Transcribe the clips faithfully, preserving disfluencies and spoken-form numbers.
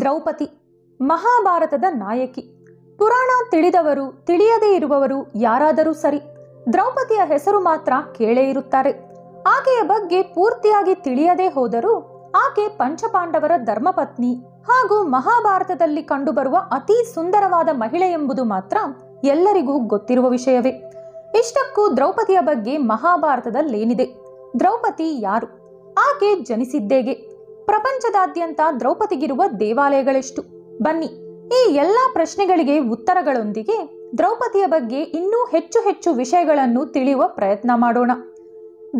ದ್ರೌಪದಿ ಮಹಾಭಾರತದ ನಾಯಕಿ. ಪುರಾಣ ತಿಳಿದವರು, ತಿಳಿಯದೇ ಇರುವವರು ಯಾರಾದರೂ ಸರಿ, ದ್ರೌಪದಿಯ ಹೆಸರು ಮಾತ್ರ ಕೇಳೇ ಇರುತ್ತಾರೆ. ಆಕೆಯ ಬಗ್ಗೆ ಪೂರ್ತಿಯಾಗಿ ತಿಳಿಯದೇ ಹೋದರೂ ಆಕೆ ಪಂಚಪಾಂಡವರ ಧರ್ಮಪತ್ನಿ ಹಾಗೂ ಮಹಾಭಾರತದಲ್ಲಿ ಕಂಡುಬರುವ ಅತಿ ಸುಂದರವಾದ ಮಹಿಳೆ ಎಂಬುದು ಮಾತ್ರ ಎಲ್ಲರಿಗೂ ಗೊತ್ತಿರುವ ವಿಷಯವೇ. ಇಷ್ಟಕ್ಕೂ ದ್ರೌಪದಿಯ ಬಗ್ಗೆ ಮಹಾಭಾರತದಲ್ಲೇನಿದೆ? ದ್ರೌಪದಿ ಯಾರು? ಆಕೆ ಜನಿಸಿದ್ದೇಗೆ? ಪ್ರಪಂಚದಾದ್ಯಂತ ದ್ರೌಪದಿಗಿರುವ ದೇವಾಲಯಗಳೆಷ್ಟು? ಬನ್ನಿ, ಈ ಎಲ್ಲ ಪ್ರಶ್ನೆಗಳಿಗೆ ಉತ್ತರಗಳೊಂದಿಗೆ ದ್ರೌಪದಿಯ ಬಗ್ಗೆ ಇನ್ನೂ ಹೆಚ್ಚು ಹೆಚ್ಚು ವಿಷಯಗಳನ್ನು ತಿಳಿಯುವ ಪ್ರಯತ್ನ ಮಾಡೋಣ.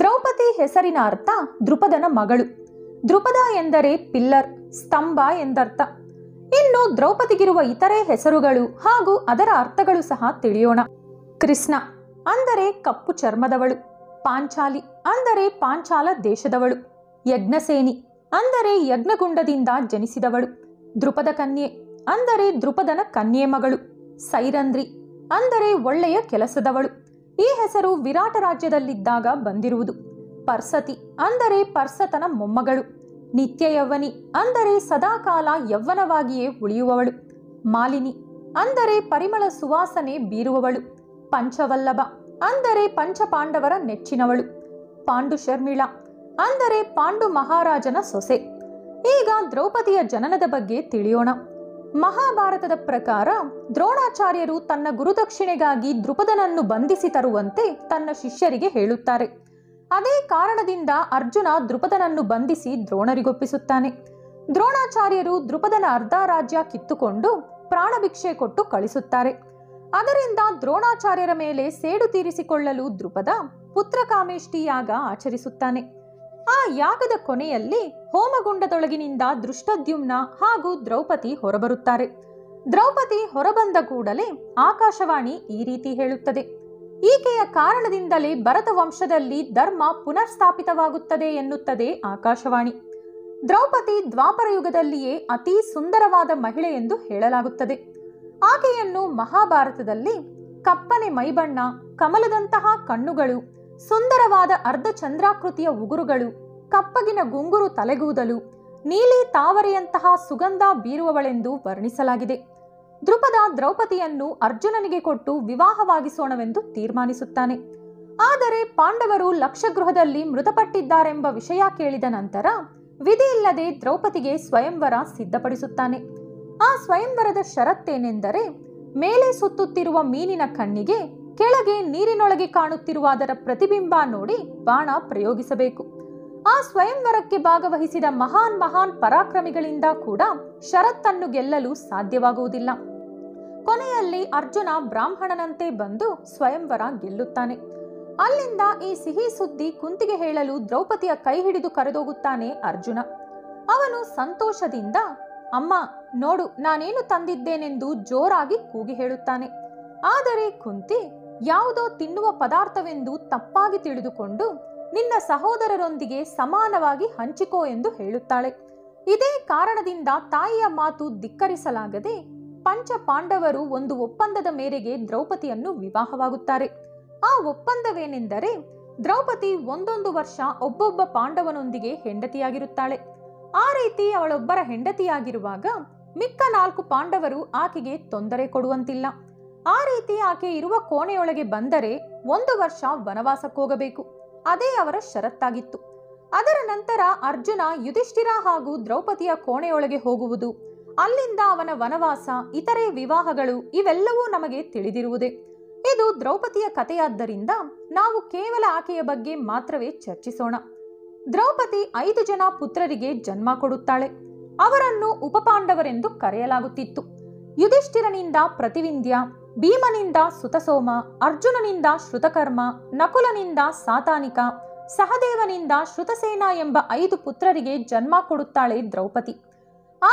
ದ್ರೌಪದಿ ಹೆಸರಿನ ಅರ್ಥ ದ್ರುಪದನ ಮಗಳು. ದ್ರುಪದ ಎಂದರೆ ಪಿಲ್ಲರ್, ಸ್ತಂಭ ಎಂದರ್ಥ. ಇನ್ನು ದ್ರೌಪದಿಗಿರುವ ಇತರೆ ಹೆಸರುಗಳು ಹಾಗೂ ಅದರ ಅರ್ಥಗಳು ಸಹ ತಿಳಿಯೋಣ. ಕೃಷ್ಣ ಅಂದರೆ ಕಪ್ಪು ಚರ್ಮದವಳು, ಪಾಂಚಾಲಿ ಅಂದರೆ ಪಾಂಚಾಲ ದೇಶದವಳು, ಯಜ್ಞಸೇನಿ ಅಂದರೆ ಯಜ್ಞಗುಂಡದಿಂದ ಜನಿಸಿದವಳು, ದ್ರುಪದ ಕನ್ಯೆ ಅಂದರೆ ದ್ರುಪದನ ಕನ್ಯೆ ಮಗಳು, ಸೈರಂಧ್ರಿ ಅಂದರೆ ಒಳ್ಳೆಯ ಕೆಲಸದವಳು. ಈ ಹೆಸರು ವಿರಾಟ ರಾಜ್ಯದಲ್ಲಿದ್ದಾಗ ಬಂದಿರುವುದು. ಪರ್ಸತಿ ಅಂದರೆ ಪರ್ಸತನ ಮೊಮ್ಮಗಳು, ನಿತ್ಯ ಯೌವನಿ ಅಂದರೆ ಸದಾಕಾಲ ಯೌವನವಾಗಿಯೇ ಉಳಿಯುವವಳು, ಮಾಲಿನಿ ಅಂದರೆ ಪರಿಮಳ ಸುವಾಸನೆ ಬೀರುವವಳು, ಪಂಚವಲ್ಲಭ ಅಂದರೆ ಪಂಚಪಾಂಡವರ ನೆಚ್ಚಿನವಳು, ಪಾಂಡುಶರ್ಮಿಳ ಅಂದರೆ ಪಾಂಡು ಮಹಾರಾಜನ ಸೊಸೆ. ಈಗ ದ್ರೌಪದಿಯ ಜನನದ ಬಗ್ಗೆ ತಿಳಿಯೋಣ. ಮಹಾಭಾರತದ ಪ್ರಕಾರ ದ್ರೋಣಾಚಾರ್ಯರು ತನ್ನ ಗುರುದಕ್ಷಿಣೆಗಾಗಿ ದ್ರುಪದನನ್ನು ಬಂಧಿಸಿ ತರುವಂತೆ ತನ್ನ ಶಿಷ್ಯರಿಗೆ ಹೇಳುತ್ತಾರೆ. ಅದೇ ಕಾರಣದಿಂದ ಅರ್ಜುನ ದ್ರುಪದನನ್ನು ಬಂಧಿಸಿ ದ್ರೋಣರಿಗೊಪ್ಪಿಸುತ್ತಾನೆ. ದ್ರೋಣಾಚಾರ್ಯರು ದ್ರುಪದನ ಅರ್ಧ ರಾಜ್ಯ ಕಿತ್ತುಕೊಂಡು ಪ್ರಾಣಭಿಕ್ಷೆ ಕೊಟ್ಟು ಕಳಿಸುತ್ತಾರೆ. ಅದರಿಂದ ದ್ರೋಣಾಚಾರ್ಯರ ಮೇಲೆ ಸೇಡು ತೀರಿಸಿಕೊಳ್ಳಲು ದ್ರುಪದ ಪುತ್ರಕಾಮೇಷ್ಟಿ ಯಾಗ ಆಚರಿಸುತ್ತಾನೆ. ಆ ಯಾಗದ ಕೊನೆಯಲ್ಲಿ ಹೋಮಗುಂಡದೊಳಗಿನಿಂದ ದೃಷ್ಟದ್ಯುಮ್ನ ಹಾಗೂ ದ್ರೌಪದಿ ಹೊರಬರುತ್ತಾರೆ. ದ್ರೌಪದಿ ಹೊರಬಂದ ಕೂಡಲೇ ಆಕಾಶವಾಣಿ ಈ ರೀತಿ ಹೇಳುತ್ತದೆ: ಈಕೆಯ ಕಾರಣದಿಂದಲೇ ಭರತ ವಂಶದಲ್ಲಿ ಧರ್ಮ ಪುನರ್ಸ್ಥಾಪಿತವಾಗುತ್ತದೆ ಎನ್ನುತ್ತದೆ ಆಕಾಶವಾಣಿ. ದ್ರೌಪದಿ ದ್ವಾಪರ ಯುಗದಲ್ಲಿಯೇ ಅತಿ ಸುಂದರವಾದ ಮಹಿಳೆ ಎಂದು ಹೇಳಲಾಗುತ್ತದೆ. ಆಕೆಯನ್ನು ಮಹಾಭಾರತದಲ್ಲಿ ಕಪ್ಪನೆ ಮೈಬಣ್ಣ, ಕಮಲದಂತಹ ಕಣ್ಣುಗಳು, ಸುಂದರವಾದ ಅರ್ಧ ಚಂದ್ರಾಕೃತಿಯ ಉಗುರುಗಳು, ಕಪ್ಪಗಿನ ಗುಂಗುರು ತಲೆಗೂದಲು, ನೀಲಿ ತಾವರೆಯಂತಹ ಸುಗಂಧ ಬೀರುವವಳೆಂದು ವರ್ಣಿಸಲಾಗಿದೆ. ದ್ರುಪದ ದ್ರೌಪದಿಯನ್ನು ಅರ್ಜುನನಿಗೆ ಕೊಟ್ಟು ವಿವಾಹವಾಗಿಸೋಣವೆಂದು ತೀರ್ಮಾನಿಸುತ್ತಾನೆ. ಆದರೆ ಪಾಂಡವರು ಲಕ್ಷಗೃಹದಲ್ಲಿ ಮೃತಪಟ್ಟಿದ್ದಾರೆಂಬ ವಿಷಯ ಕೇಳಿದ ನಂತರ ವಿಧಿ ಇಲ್ಲದೆ ದ್ರೌಪದಿಗೆ ಸ್ವಯಂವರ ಸಿದ್ಧಪಡಿಸುತ್ತಾನೆ. ಆ ಸ್ವಯಂವರದ ಷರತ್ತೇನೆಂದರೆ, ಮೇಲೆ ಸುತ್ತುತ್ತಿರುವ ಮೀನಿನ ಕಣ್ಣಿಗೆ ಕೆಳಗೆ ನೀರಿನೊಳಗೆ ಕಾಣುತ್ತಿರುವ ಅದರ ಪ್ರತಿಬಿಂಬ ನೋಡಿ ಬಾಣ ಪ್ರಯೋಗಿಸಬೇಕು. ಆ ಸ್ವಯಂವರಕ್ಕೆ ಭಾಗವಹಿಸಿದ ಮಹಾನ್ ಮಹಾನ್ ಪರಾಕ್ರಮಿಗಳಿಂದ ಕೂಡ ಷರತ್ತನ್ನು ಗೆಲ್ಲಲು ಸಾಧ್ಯವಾಗುವುದಿಲ್ಲ. ಕೊನೆಯಲ್ಲಿ ಅರ್ಜುನ ಬ್ರಾಹ್ಮಣನಂತೆ ಬಂದು ಸ್ವಯಂವರ ಗೆಲ್ಲುತ್ತಾನೆ. ಅಲ್ಲಿಂದ ಈ ಸಿಹಿ ಸುದ್ದಿ ಕುಂತಿಗೆ ಹೇಳಲು ದ್ರೌಪದಿಯ ಕೈ ಹಿಡಿದು ಕರೆದೋಗುತ್ತಾನೆ ಅರ್ಜುನ. ಅವನು ಸಂತೋಷದಿಂದ, ಅಮ್ಮ ನೋಡು ನಾನೇನು ತಂದಿದ್ದೇನೆಂದು ಜೋರಾಗಿ ಕೂಗಿ ಹೇಳುತ್ತಾನೆ. ಆದರೆ ಕುಂತಿ ಯಾವುದೋ ತಿನ್ನುವ ಪದಾರ್ಥವೆಂದು ತಪ್ಪಾಗಿ ತಿಳಿದುಕೊಂಡು ನಿನ್ನ ಸಹೋದರರೊಂದಿಗೆ ಸಮಾನವಾಗಿ ಹಂಚಿಕೋ ಎಂದು ಹೇಳುತ್ತಾಳೆ. ಇದೇ ಕಾರಣದಿಂದ ತಾಯಿಯ ಮಾತು ಧಿಕ್ಕರಿಸಲಾಗದೆ ಪಂಚ ಪಾಂಡವರು ಒಂದು ಒಪ್ಪಂದದ ಮೇರೆಗೆ ದ್ರೌಪದಿಯನ್ನು ವಿವಾಹವಾಗುತ್ತಾರೆ. ಆ ಒಪ್ಪಂದವೇನೆಂದರೆ, ದ್ರೌಪದಿ ಒಂದೊಂದು ವರ್ಷ ಒಬ್ಬೊಬ್ಬ ಪಾಂಡವನೊಂದಿಗೆ ಹೆಂಡತಿಯಾಗಿರುತ್ತಾಳೆ. ಆ ರೀತಿ ಅವಳೊಬ್ಬರ ಹೆಂಡತಿಯಾಗಿರುವಾಗ ಮಿಕ್ಕ ನಾಲ್ಕು ಪಾಂಡವರು ಆಕೆಗೆ ತೊಂದರೆ ಕೊಡುವಂತಿಲ್ಲ. ಆ ರೀತಿ ಆಕೆ ಇರುವ ಕೋಣೆಯೊಳಗೆ ಬಂದರೆ ಒಂದು ವರ್ಷ ವನವಾಸಕ್ಕೋಗಬೇಕು. ಅದೇ ಅವರ ಷರತ್ತಾಗಿತ್ತು. ಅದರ ನಂತರ ಅರ್ಜುನ ಯುಧಿಷ್ಠಿರ ಹಾಗೂ ದ್ರೌಪದಿಯ ಕೋಣೆಯೊಳಗೆ ಹೋಗುವುದು, ಅಲ್ಲಿಂದ ಅವನ ವನವಾಸ, ಇತರೆ ವಿವಾಹಗಳು ಇವೆಲ್ಲವೂ ನಮಗೆ ತಿಳಿದಿರುವುದೇ. ಇದು ದ್ರೌಪದಿಯ ಕಥೆಯಾದ್ದರಿಂದ ನಾವು ಕೇವಲ ಆಕೆಯ ಬಗ್ಗೆ ಮಾತ್ರವೇ ಚರ್ಚಿಸೋಣ. ದ್ರೌಪದಿ ಐದು ಜನ ಪುತ್ರರಿಗೆ ಜನ್ಮ ಕೊಡುತ್ತಾಳೆ. ಅವರನ್ನು ಉಪಪಾಂಡವರೆಂದು ಕರೆಯಲಾಗುತ್ತಿತ್ತು. ಯುಧಿಷ್ಠಿರನಿಂದ ಪ್ರತಿವಿಂಧ್ಯ, ಭೀಮನಿಂದ ಸುತಸೋಮ, ಅರ್ಜುನನಿಂದ ಶ್ರುತಕರ್ಮ, ನಕುಲನಿಂದ ಸಾತಾನಿಕ, ಸಹದೇವನಿಂದ ಶ್ರುತಸೇನ ಎಂಬ ಐದು ಪುತ್ರರಿಗೆ ಜನ್ಮ ಕೊಡುತ್ತಾಳೆ ದ್ರೌಪದಿ.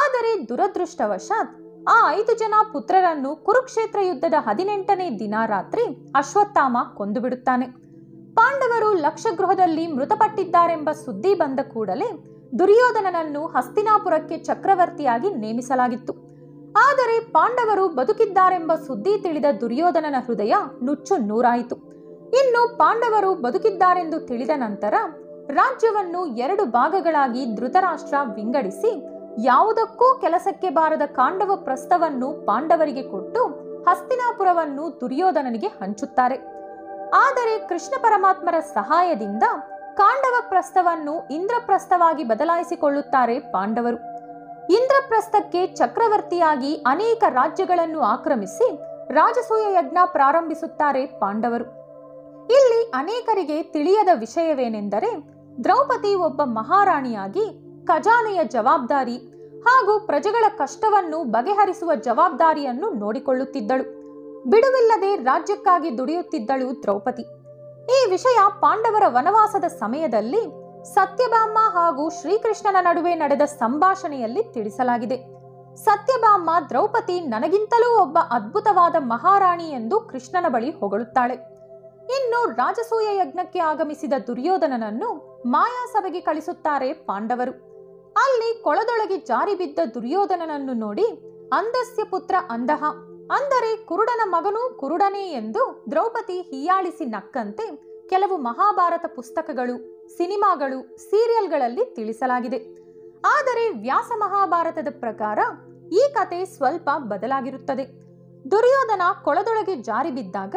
ಆದರೆ ದುರದೃಷ್ಟವಶಾತ್ ಆ ಐದು ಜನ ಪುತ್ರರನ್ನು ಕುರುಕ್ಷೇತ್ರ ಯುದ್ಧದ ಹದಿನೆಂಟನೇ ದಿನ ರಾತ್ರಿ ಅಶ್ವತ್ಥಾಮ ಕೊಂದು ಬಿಡುತ್ತಾನೆ. ಪಾಂಡವರು ಲಕ್ಷಗೃಹದಲ್ಲಿ ಮೃತಪಟ್ಟಿದ್ದಾರೆಂಬ ಸುದ್ದಿ ಬಂದ ಕೂಡಲೇ ದುರ್ಯೋಧನನನ್ನು ಹಸ್ತಿನಾಪುರಕ್ಕೆ ಚಕ್ರವರ್ತಿಯಾಗಿ ನೇಮಿಸಲಾಗಿತ್ತು. ಆದರೆ ಪಾಂಡವರು ಬದುಕಿದ್ದಾರೆಂಬ ಸುದ್ದಿ ತಿಳಿದ ದುರ್ಯೋಧನನ ಹೃದಯ ನುಚ್ಚು ನೂರಾಯಿತು. ಇನ್ನು ಪಾಂಡವರು ಬದುಕಿದ್ದಾರೆಂದು ತಿಳಿದ ನಂತರ ರಾಜ್ಯವನ್ನು ಎರಡು ಭಾಗಗಳಾಗಿ ಧೃತರಾಷ್ಟ್ರ ವಿಂಗಡಿಸಿ ಯಾವುದಕ್ಕೂ ಕೆಲಸಕ್ಕೆ ಬಾರದ ಕಾಂಡವ ಪ್ರಸ್ಥವನ್ನು ಪಾಂಡವರಿಗೆ ಕೊಟ್ಟು ಹಸ್ತಿನಾಪುರವನ್ನು ದುರ್ಯೋಧನನಿಗೆ ಹಂಚುತ್ತಾರೆ. ಆದರೆ ಕೃಷ್ಣ ಪರಮಾತ್ಮರ ಸಹಾಯದಿಂದ ಕಾಂಡವ ಪ್ರಸ್ಥವನ್ನು ಇಂದ್ರಪ್ರಸ್ಥವಾಗಿ ಬದಲಾಯಿಸಿಕೊಳ್ಳುತ್ತಾರೆ ಪಾಂಡವರು. ಇಂದ್ರಪ್ರಸ್ಥಕ್ಕೆ ಚಕ್ರವರ್ತಿಯಾಗಿ ಅನೇಕ ರಾಜ್ಯಗಳನ್ನು ಆಕ್ರಮಿಸಿ ರಾಜಸೂಯ ಯಜ್ಞ ಪ್ರಾರಂಭಿಸುತ್ತಾರೆ ಪಾಂಡವರು. ಇಲ್ಲಿ ಅನೇಕರಿಗೆ ತಿಳಿಯದ ವಿಷಯವೇನೆಂದರೆ, ದ್ರೌಪದಿ ಒಬ್ಬ ಮಹಾರಾಣಿಯಾಗಿ ಖಜಾನೆಯ ಜವಾಬ್ದಾರಿ ಹಾಗೂ ಪ್ರಜೆಗಳ ಕಷ್ಟವನ್ನು ಬಗೆಹರಿಸುವ ಜವಾಬ್ದಾರಿಯನ್ನು ನೋಡಿಕೊಳ್ಳುತ್ತಿದ್ದಳು. ಬಿಡುವಿಲ್ಲದೆ ರಾಜ್ಯಕ್ಕಾಗಿ ದುಡಿಯುತ್ತಿದ್ದಳು ದ್ರೌಪದಿ. ಈ ವಿಷಯ ಪಾಂಡವರ ವನವಾಸದ ಸಮಯದಲ್ಲಿ ಸತ್ಯಭಾಮ ಹಾಗೂ ಶ್ರೀಕೃಷ್ಣನ ನಡುವೆ ನಡೆದ ಸಂಭಾಷಣೆಯಲ್ಲಿ ತಿಳಿಸಲಾಗಿದೆ. ಸತ್ಯಭಾಮ ದ್ರೌಪದಿ ನನಗಿಂತಲೂ ಒಬ್ಬ ಅದ್ಭುತವಾದ ಮಹಾರಾಣಿ ಎಂದು ಕೃಷ್ಣನ ಬಳಿ ಹೊಗಳುತ್ತಾಳೆ. ಇನ್ನು ರಾಜಸೂಯ ಯಜ್ಞಕ್ಕೆ ಆಗಮಿಸಿದ ದುರ್ಯೋಧನನನ್ನು ಮಾಯಾಸಭೆಗೆ ಕಳಿಸುತ್ತಾರೆ ಪಾಂಡವರು. ಅಲ್ಲಿ ಕೊಳದೊಳಗೆ ಜಾರಿ ಬಿದ್ದ ದುರ್ಯೋಧನನನ್ನು ನೋಡಿ ಅಂಧಸ್ಯ ಪುತ್ರ ಅಂಧಃ ಅಂದರೆ ಕುರುಡನ ಮಗನೂ ಕುರುಡನೇ ಎಂದು ದ್ರೌಪದಿ ಹೀಯಾಳಿಸಿ ನಕ್ಕಂತೆ ಕೆಲವು ಮಹಾಭಾರತ ಪುಸ್ತಕಗಳು, ಸಿನಿಮಾಗಳು, ಸೀರಿಯಲ್ಗಳಲ್ಲಿ ತಿಳಿಸಲಾಗಿದೆ. ಆದರೆ ವ್ಯಾಸ ಮಹಾಭಾರತದ ಪ್ರಕಾರ ಈ ಕತೆ ಸ್ವಲ್ಪ ಬದಲಾಗಿರುತ್ತದೆ. ದುರ್ಯೋಧನ ಕೊಳದೊಳಗೆ ಜಾರಿ ಬಿದ್ದಾಗ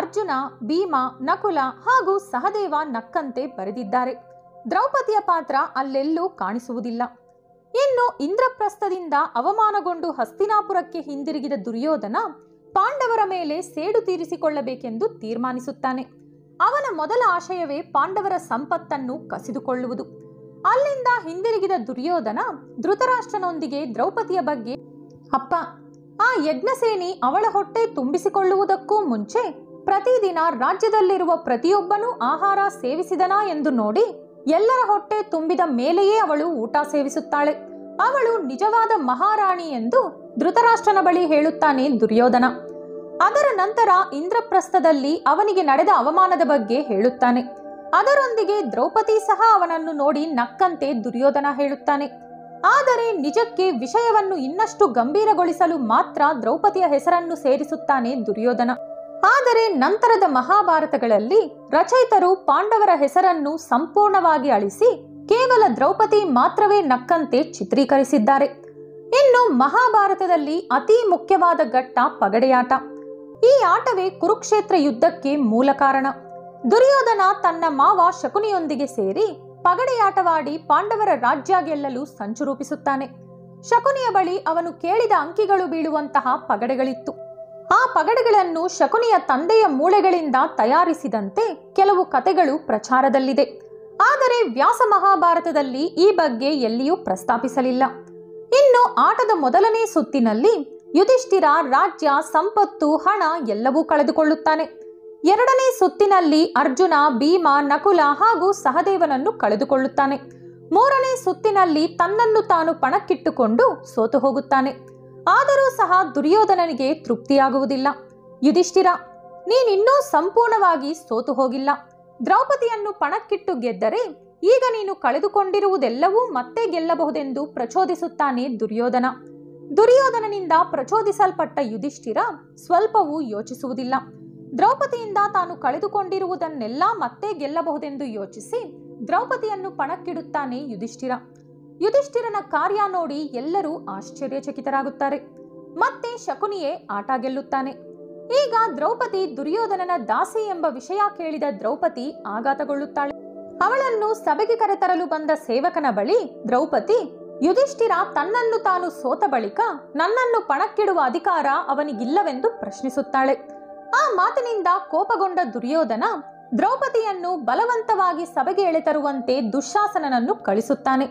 ಅರ್ಜುನ, ಭೀಮ, ನಕುಲ ಹಾಗೂ ಸಹದೇವ ನಕ್ಕಂತೆ ಬರೆದಿದ್ದಾರೆ. ದ್ರೌಪದಿಯ ಪಾತ್ರ ಅಲ್ಲೆಲ್ಲೂ ಕಾಣಿಸುವುದಿಲ್ಲ. ಇನ್ನು ಇಂದ್ರಪ್ರಸ್ಥದಿಂದ ಅವಮಾನಗೊಂಡು ಹಸ್ತಿನಾಪುರಕ್ಕೆ ಹಿಂದಿರುಗಿದ ದುರ್ಯೋಧನ ಪಾಂಡವರ ಮೇಲೆ ಸೇಡು ತೀರಿಸಿಕೊಳ್ಳಬೇಕೆಂದು ತೀರ್ಮಾನಿಸುತ್ತಾನೆ. ಅವನ ಮೊದಲ ಆಶಯವೇ ಪಾಂಡವರ ಸಂಪತ್ತನ್ನು ಕಸಿದುಕೊಳ್ಳುವುದು. ಅಲ್ಲಿಂದ ಹಿಂದಿರುಗಿದ ದುರ್ಯೋಧನ ಧೃತರಾಷ್ಟ್ರನೊಂದಿಗೆ ದ್ರೌಪದಿಯ ಬಗ್ಗೆ, ಅಪ್ಪ, ಆ ಯಜ್ಞಸೇನಿ ಅವಳ ಹೊಟ್ಟೆ ತುಂಬಿಸಿಕೊಳ್ಳುವುದಕ್ಕೂ ಮುಂಚೆ ಪ್ರತಿದಿನ ರಾಜ್ಯದಲ್ಲಿರುವ ಪ್ರತಿಯೊಬ್ಬನೂ ಆಹಾರ ಸೇವಿಸಿದನಾ ಎಂದು ನೋಡಿ ಎಲ್ಲರ ಹೊಟ್ಟೆ ತುಂಬಿದ ಮೇಲೆಯೇ ಅವಳು ಊಟ ಸೇವಿಸುತ್ತಾಳೆ. ಅವಳು ನಿಜವಾದ ಮಹಾರಾಣಿ ಎಂದು ಧೃತರಾಷ್ಟ್ರನ ಬಳಿ ಹೇಳುತ್ತಾನೆ ದುರ್ಯೋಧನ. ಅದರ ನಂತರ ಇಂದ್ರಪ್ರಸ್ಥದಲ್ಲಿ ಅವನಿಗೆ ನಡೆದ ಅವಮಾನದ ಬಗ್ಗೆ ಹೇಳುತ್ತಾನೆ. ಅದರೊಂದಿಗೆ ದ್ರೌಪದಿ ಸಹ ಅವನನ್ನು ನೋಡಿ ನಕ್ಕಂತೆ ದುರ್ಯೋಧನ ಹೇಳುತ್ತಾನೆ. ಆದರೆ ನಿಜಕ್ಕೆ ವಿಷಯವನ್ನು ಇನ್ನಷ್ಟು ಗಂಭೀರಗೊಳಿಸಲು ಮಾತ್ರ ದ್ರೌಪದಿಯ ಹೆಸರನ್ನು ಸೇರಿಸುತ್ತಾನೆ ದುರ್ಯೋಧನ. ಆದರೆ ನಂತರದ ಮಹಾಭಾರತಗಳಲ್ಲಿ ರಚಯಿತರು ಪಾಂಡವರ ಹೆಸರನ್ನು ಸಂಪೂರ್ಣವಾಗಿ ಅಳಿಸಿ ಕೇವಲ ದ್ರೌಪದಿ ಮಾತ್ರವೇ ನಕ್ಕಂತೆ ಚಿತ್ರೀಕರಿಸಿದ್ದಾರೆ. ಇನ್ನು ಮಹಾಭಾರತದಲ್ಲಿ ಅತಿ ಮುಖ್ಯವಾದ ಘಟ್ಟ ಪಗಡೆಯಾಟ. ಈ ಆಟವೇ ಕುರುಕ್ಷೇತ್ರ ಯುದ್ಧಕ್ಕೆ ಮೂಲ ಕಾರಣ. ದುರ್ಯೋಧನ ತನ್ನ ಮಾವ ಶಕುನಿಯೊಂದಿಗೆ ಸೇರಿ ಪಗಡೆಯಾಟವಾಡಿ ಪಾಂಡವರ ರಾಜ್ಯ ಗೆಲ್ಲಲು ಸಂಚು ರೂಪಿಸುತ್ತಾನೆ. ಶಕುನಿಯ ಬಳಿ ಅವನು ಕೇಳಿದ ಅಂಕಿಗಳು ಬೀಳುವಂತಹ ಪಗಡೆಗಳಿತ್ತು. ಆ ಪಗಡೆಗಳನ್ನು ಶಕುನಿಯ ತಂದೆಯ ಮೂಳೆಗಳಿಂದ ತಯಾರಿಸಿದಂತೆ ಕೆಲವು ಕತೆಗಳು ಪ್ರಚಾರದಲ್ಲಿದೆ. ಆದರೆ ವ್ಯಾಸ ಮಹಾಭಾರತದಲ್ಲಿ ಈ ಬಗ್ಗೆ ಎಲ್ಲಿಯೂ ಪ್ರಸ್ತಾಪಿಸಲಿಲ್ಲ. ಇನ್ನು ಆಟದ ಮೊದಲನೇ ಸುತ್ತಿನಲ್ಲಿ ಯುಧಿಷ್ಠಿರ ರಾಜ್ಯ, ಸಂಪತ್ತು, ಹಣ ಎಲ್ಲವೂ ಕಳೆದುಕೊಳ್ಳುತ್ತಾನೆ. ಎರಡನೇ ಸುತ್ತಿನಲ್ಲಿ ಅರ್ಜುನ, ಭೀಮ, ನಕುಲ ಹಾಗೂ ಸಹದೇವನನ್ನು ಕಳೆದುಕೊಳ್ಳುತ್ತಾನೆ. ಮೂರನೇ ಸುತ್ತಿನಲ್ಲಿ ತನ್ನನ್ನು ತಾನು ಪಣಕ್ಕಿಟ್ಟುಕೊಂಡು ಸೋತು ಹೋಗುತ್ತಾನೆ. ಆದರೂ ಸಹ ದುರ್ಯೋಧನನಿಗೆ ತೃಪ್ತಿಯಾಗುವುದಿಲ್ಲ. ಯುಧಿಷ್ಠಿರ, ನೀನಿನ್ನೂ ಸಂಪೂರ್ಣವಾಗಿ ಸೋತು ಹೋಗಿಲ್ಲ. ದ್ರೌಪದಿಯನ್ನು ಪಣಕ್ಕಿಟ್ಟು ಗೆದ್ದರೆ ಈಗ ನೀನು ಕಳೆದುಕೊಂಡಿರುವುದೆಲ್ಲವೂ ಮತ್ತೆ ಗೆಲ್ಲಬಹುದೆಂದು ಪ್ರಚೋದಿಸುತ್ತಾನೆ ದುರ್ಯೋಧನ. ದುರ್ಯೋಧನನಿಂದ ಪ್ರಚೋದಿಸಲ್ಪಟ್ಟ ಯುಧಿಷ್ಠಿರ ಸ್ವಲ್ಪವೂ ಯೋಚಿಸುವುದಿಲ್ಲ. ದ್ರೌಪದಿಯಿಂದ ತಾನು ಕಳೆದುಕೊಂಡಿರುವುದನ್ನೆಲ್ಲ ಮತ್ತೆ ಗೆಲ್ಲಬಹುದೆಂದು ಯೋಚಿಸಿ ದ್ರೌಪದಿಯನ್ನು ಪಣಕ್ಕಿಡುತ್ತಾನೆ ಯುಧಿಷ್ಠಿರ. ಯುಧಿಷ್ಠಿರನ ಕಾರ್ಯ ನೋಡಿ ಎಲ್ಲರೂ ಆಶ್ಚರ್ಯಚಕಿತರಾಗುತ್ತಾರೆ. ಮತ್ತೆ ಶಕುನಿಯೇ ಆಟ ಗೆಲ್ಲುತ್ತಾನೆ. ಈಗ ದ್ರೌಪದಿ ದುರ್ಯೋಧನನ ದಾಸಿ ಎಂಬ ವಿಷಯ ಕೇಳಿದ ದ್ರೌಪದಿ ಆಘಾತಗೊಳ್ಳುತ್ತಾಳೆ. ಅವಳನ್ನು ಸಭೆಗೆ ಕರೆತರಲು ಬಂದ ಸೇವಕನ ಬಳಿ ದ್ರೌಪದಿ, ಯುಧಿಷ್ಠಿರ ತನ್ನನ್ನು ತಾನು ಸೋತ ಬಳಿಕ ನನ್ನನ್ನು ಪಣಕ್ಕಿಡುವ ಅಧಿಕಾರ ಅವನಿಗಿಲ್ಲವೆಂದು ಪ್ರಶ್ನಿಸುತ್ತಾಳೆ. ಆ ಮಾತಿನಿಂದ ಕೋಪಗೊಂಡ ದುರ್ಯೋಧನ ದ್ರೌಪದಿಯನ್ನು ಬಲವಂತವಾಗಿ ಸಭೆಗೆ ಎಳೆತರುವಂತೆ ದುಶ್ಯಾಸನನನ್ನು ಕಳಿಸುತ್ತಾನೆ.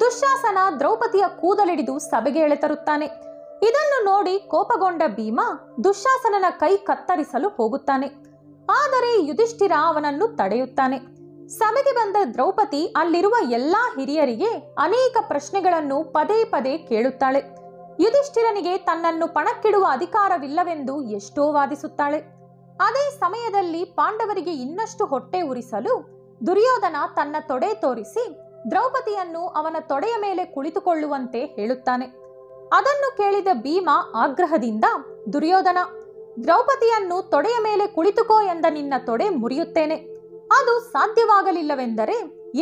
ದುಶ್ಯಾಸನ ದ್ರೌಪದಿಯ ಕೂದಲಿಡಿದು ಸಭೆಗೆ ಎಳೆತರುತ್ತಾನೆ. ಇದನ್ನು ನೋಡಿ ಕೋಪಗೊಂಡ ಭೀಮ ದುಶ್ಯಾಸನನ ಕೈ ಕತ್ತರಿಸಲು ಹೋಗುತ್ತಾನೆ. ಆದರೆ ಯುಧಿಷ್ಠಿರ ಅವನನ್ನು ತಡೆಯುತ್ತಾನೆ. ಸಭೆಗೆ ಬಂದ ದ್ರೌಪದಿ ಅಲ್ಲಿರುವ ಎಲ್ಲಾ ಹಿರಿಯರಿಗೆ ಅನೇಕ ಪ್ರಶ್ನೆಗಳನ್ನು ಪದೇ ಪದೇ ಕೇಳುತ್ತಾಳೆ. ಯುಧಿಷ್ಠಿರನಿಗೆ ತನ್ನನ್ನು ಪಣಕ್ಕಿಡುವ ಅಧಿಕಾರವಿಲ್ಲವೆಂದು ಎಷ್ಟೋ ವಾದಿಸುತ್ತಾಳೆ. ಅದೇ ಸಮಯದಲ್ಲಿ ಪಾಂಡವರಿಗೆ ಇನ್ನಷ್ಟು ಹೊಟ್ಟೆ ಉರಿಸಲು ದುರ್ಯೋಧನ ತನ್ನ ತೊಡೆ ತೋರಿಸಿ ದ್ರೌಪದಿಯನ್ನು ಅವನ ತೊಡೆಯ ಮೇಲೆ ಕುಳಿತುಕೊಳ್ಳುವಂತೆ ಹೇಳುತ್ತಾನೆ. ಅದನ್ನು ಕೇಳಿದ ಭೀಮ ಆಗ್ರಹದಿಂದ, ದುರ್ಯೋಧನ, ದ್ರೌಪದಿಯನ್ನು ತೊಡೆಯ ಮೇಲೆ ಕುಳಿತುಕೋ ಎಂದ ನಿನ್ನ ತೊಡೆ ಮುರಿಯುತ್ತೇನೆ. ಅದು ಸಾಧ್ಯವಾಗಲಿಲ್ಲವೆಂದರೆ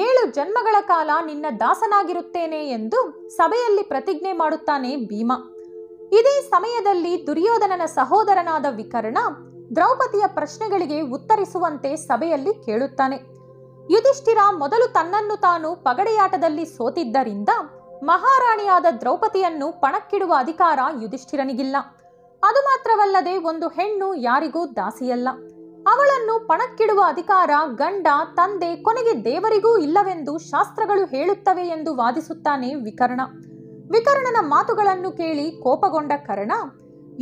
ಏಳು ಜನ್ಮಗಳ ಕಾಲ ನಿನ್ನ ದಾಸನಾಗಿರುತ್ತೇನೆ ಎಂದು ಸಭೆಯಲ್ಲಿ ಪ್ರತಿಜ್ಞೆ ಮಾಡುತ್ತಾನೆ ಭೀಮ. ಇದೇ ಸಮಯದಲ್ಲಿ ದುರ್ಯೋಧನನ ಸಹೋದರನಾದ ವಿಕರ್ಣ ದ್ರೌಪದಿಯ ಪ್ರಶ್ನೆಗಳಿಗೆ ಉತ್ತರಿಸುವಂತೆ ಸಭೆಯಲ್ಲಿ ಕೇಳುತ್ತಾನೆ. ಯುಧಿಷ್ಠಿರ ಮೊದಲು ತನ್ನನ್ನು ತಾನು ಪಗಡೆಯಾಟದಲ್ಲಿ ಸೋತಿದ್ದರಿಂದ ಮಹಾರಾಣಿಯಾದ ದ್ರೌಪದಿಯನ್ನು ಪಣಕ್ಕಿಡುವ ಅಧಿಕಾರ ಯುಧಿಷ್ಠಿರನಿಗಿಲ್ಲ. ಅದು ಮಾತ್ರವಲ್ಲದೆ ಒಂದು ಹೆಣ್ಣು ಯಾರಿಗೂ ದಾಸಿಯಲ್ಲ. ಅವಳನ್ನು ಪಣಕ್ಕಿಡುವ ಅಧಿಕಾರ ಗಂಡ, ತಂದೆ, ಕೊನೆಗೆ ದೇವರಿಗೂ ಇಲ್ಲವೆಂದು ಶಾಸ್ತ್ರಗಳು ಹೇಳುತ್ತವೆ ಎಂದು ವಾದಿಸುತ್ತಾನೆ ವಿಕರ್ಣ. ವಿಕರ್ಣನ ಮಾತುಗಳನ್ನು ಕೇಳಿ ಕೋಪಗೊಂಡ ಕರ್ಣ,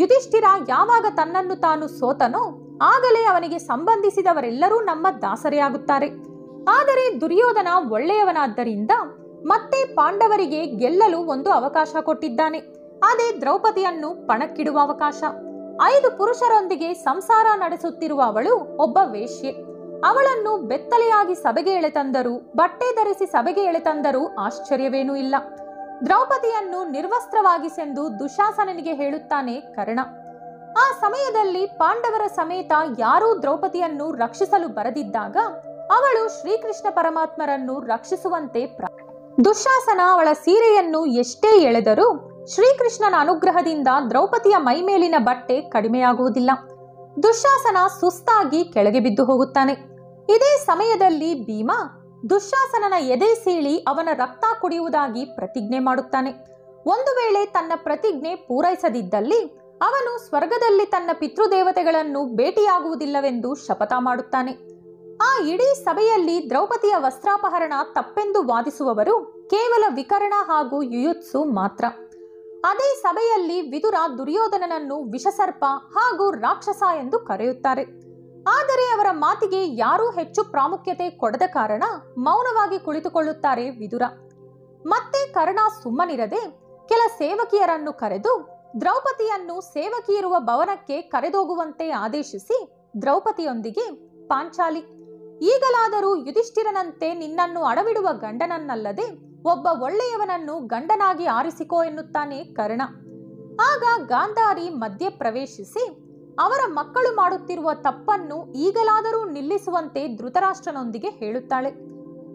ಯುಧಿಷ್ಠಿರ ಯಾವಾಗ ತನ್ನನ್ನು ತಾನು ಸೋತನೋ ಆಗಲೇ ಅವನಿಗೆ ಸಂಬಂಧಿಸಿದವರೆಲ್ಲರೂ ನಮ್ಮ ದಾಸರೇ ಆಗುತ್ತಾರೆ. ಆದರೆ ದುರ್ಯೋಧನ ಒಳ್ಳೆಯವನಾದ್ದರಿಂದ ಮತ್ತೆ ಪಾಂಡವರಿಗೆ ಗೆಲ್ಲಲು ಒಂದು ಅವಕಾಶ ಕೊಟ್ಟಿದ್ದಾನೆ. ಅದೇ ದ್ರೌಪದಿಯನ್ನು ಪಣಕ್ಕಿಡುವ ಅವಕಾಶ. ಐದು ಪುರುಷರೊಂದಿಗೆ ಸಂಸಾರ ನಡೆಸುತ್ತಿರುವ ಅವಳು ಒಬ್ಬ ವೇಶ್ಯೆ. ಅವಳನ್ನು ಬೆತ್ತಲೆಯಾಗಿ ಸಭೆಗೆ ಎಳೆತಂದರೂ, ಬಟ್ಟೆ ಧರಿಸಿ ಸಭೆಗೆ ಎಳೆತಂದರೂ ಆಶ್ಚರ್ಯವೇನೂ ಇಲ್ಲ. ದ್ರೌಪದಿಯನ್ನು ನಿರ್ವಸ್ತ್ರವಾಗಿಸೆಂದು ದುಶಾಸನನಿಗೆ ಹೇಳುತ್ತಾನೆ ಕರ್ಣ. ಆ ಸಮಯದಲ್ಲಿ ಪಾಂಡವರ ಸಮೇತ ಯಾರೂ ದ್ರೌಪದಿಯನ್ನು ರಕ್ಷಿಸಲು ಬರದಿದ್ದಾಗ ಅವಳು ಶ್ರೀಕೃಷ್ಣ ಪರಮಾತ್ಮರನ್ನು ರಕ್ಷಿಸುವಂತೆ ಪ್ರ ದುಶಾಸನ ಅವಳ ಸೀರೆಯನ್ನು ಎಷ್ಟೇ ಎಳೆದರೂ ಶ್ರೀಕೃಷ್ಣನ ಅನುಗ್ರಹದಿಂದ ದ್ರೌಪದಿಯ ಮೈಮೇಲಿನ ಬಟ್ಟೆ ಕಡಿಮೆಯಾಗುವುದಿಲ್ಲ. ದುಶಾಸನ ಸುಸ್ತಾಗಿ ಕೆಳಗೆ ಬಿದ್ದು ಹೋಗುತ್ತಾನೆ. ಇದೇ ಸಮಯದಲ್ಲಿ ಭೀಮ ದುಶಾಸನನ ಎದೆ ಸೀಳಿ ಅವನ ರಕ್ತ ಕುಡಿಯುವುದಾಗಿ ಪ್ರತಿಜ್ಞೆ ಮಾಡುತ್ತಾನೆ. ಒಂದು ವೇಳೆ ತನ್ನ ಪ್ರತಿಜ್ಞೆ ಪೂರೈಸದಿದ್ದಲ್ಲಿ ಅವನು ಸ್ವರ್ಗದಲ್ಲಿ ತನ್ನ ಪಿತೃದೇವತೆಗಳನ್ನು ಭೇಟಿಯಾಗುವುದಿಲ್ಲವೆಂದು ಶಪಥ ಮಾಡುತ್ತಾನೆ. ಆ ಇಡೀ ಸಭೆಯಲ್ಲಿ ದ್ರೌಪದಿಯ ವಸ್ತ್ರಾಪಹರಣ ತಪ್ಪೆಂದು ವಾದಿಸುವವರು ಕೇವಲ ವಿಕರ್ಣ ಹಾಗೂ ಯುಯುತ್ಸು ಮಾತ್ರ. ಅದೇ ಸಭೆಯಲ್ಲಿ ವಿದುರ ದುರ್ಯೋಧನನನ್ನು ವಿಷಸರ್ಪ ಹಾಗೂ ರಾಕ್ಷಸ ಎಂದು ಕರೆಯುತ್ತಾರೆ. ಆದರೆ ಅವರ ಮಾತಿಗೆ ಯಾರೂ ಹೆಚ್ಚು ಪ್ರಾಮುಖ್ಯತೆ ಕೊಡದ ಕಾರಣ ಮೌನವಾಗಿ ಕುಳಿತುಕೊಳ್ಳುತ್ತಾರೆ ವಿದುರ. ಮತ್ತೆ ಕರ್ಣ ಸುಮ್ಮನಿರದೆ ಕೆಲ ಸೇವಕಿಯರನ್ನು ಕರೆದು ದ್ರೌಪದಿಯನ್ನು ಸೇವಕಿಯಿರುವ ಭವನಕ್ಕೆ ಕರೆದೋಗುವಂತೆ ಆದೇಶಿಸಿ ದ್ರೌಪದಿಯೊಂದಿಗೆ, ಪಾಂಚಾಲಿ, ಈಗಲಾದರೂ ಯುಧಿಷ್ಠಿರನಂತೆ ನಿನ್ನನ್ನು ಅಡವಿಡುವ ಗಂಡನನ್ನಲ್ಲದೆ ಒಬ್ಬ ಒಳ್ಳೆಯವನನ್ನು ಗಂಡನಾಗಿ ಆರಿಸಿಕೋ ಎನ್ನುತ್ತಾನೆ ಕರ್ಣ. ಆಗ ಗಾಂಧಾರಿ ಮಧ್ಯೆ ಪ್ರವೇಶಿಸಿ ಅವರ ಮಕ್ಕಳು ಮಾಡುತ್ತಿರುವ ತಪ್ಪನ್ನು ಈಗಲಾದರೂ ನಿಲ್ಲಿಸುವಂತೆ ಧೃತರಾಷ್ಟ್ರನೊಂದಿಗೆ ಹೇಳುತ್ತಾಳೆ.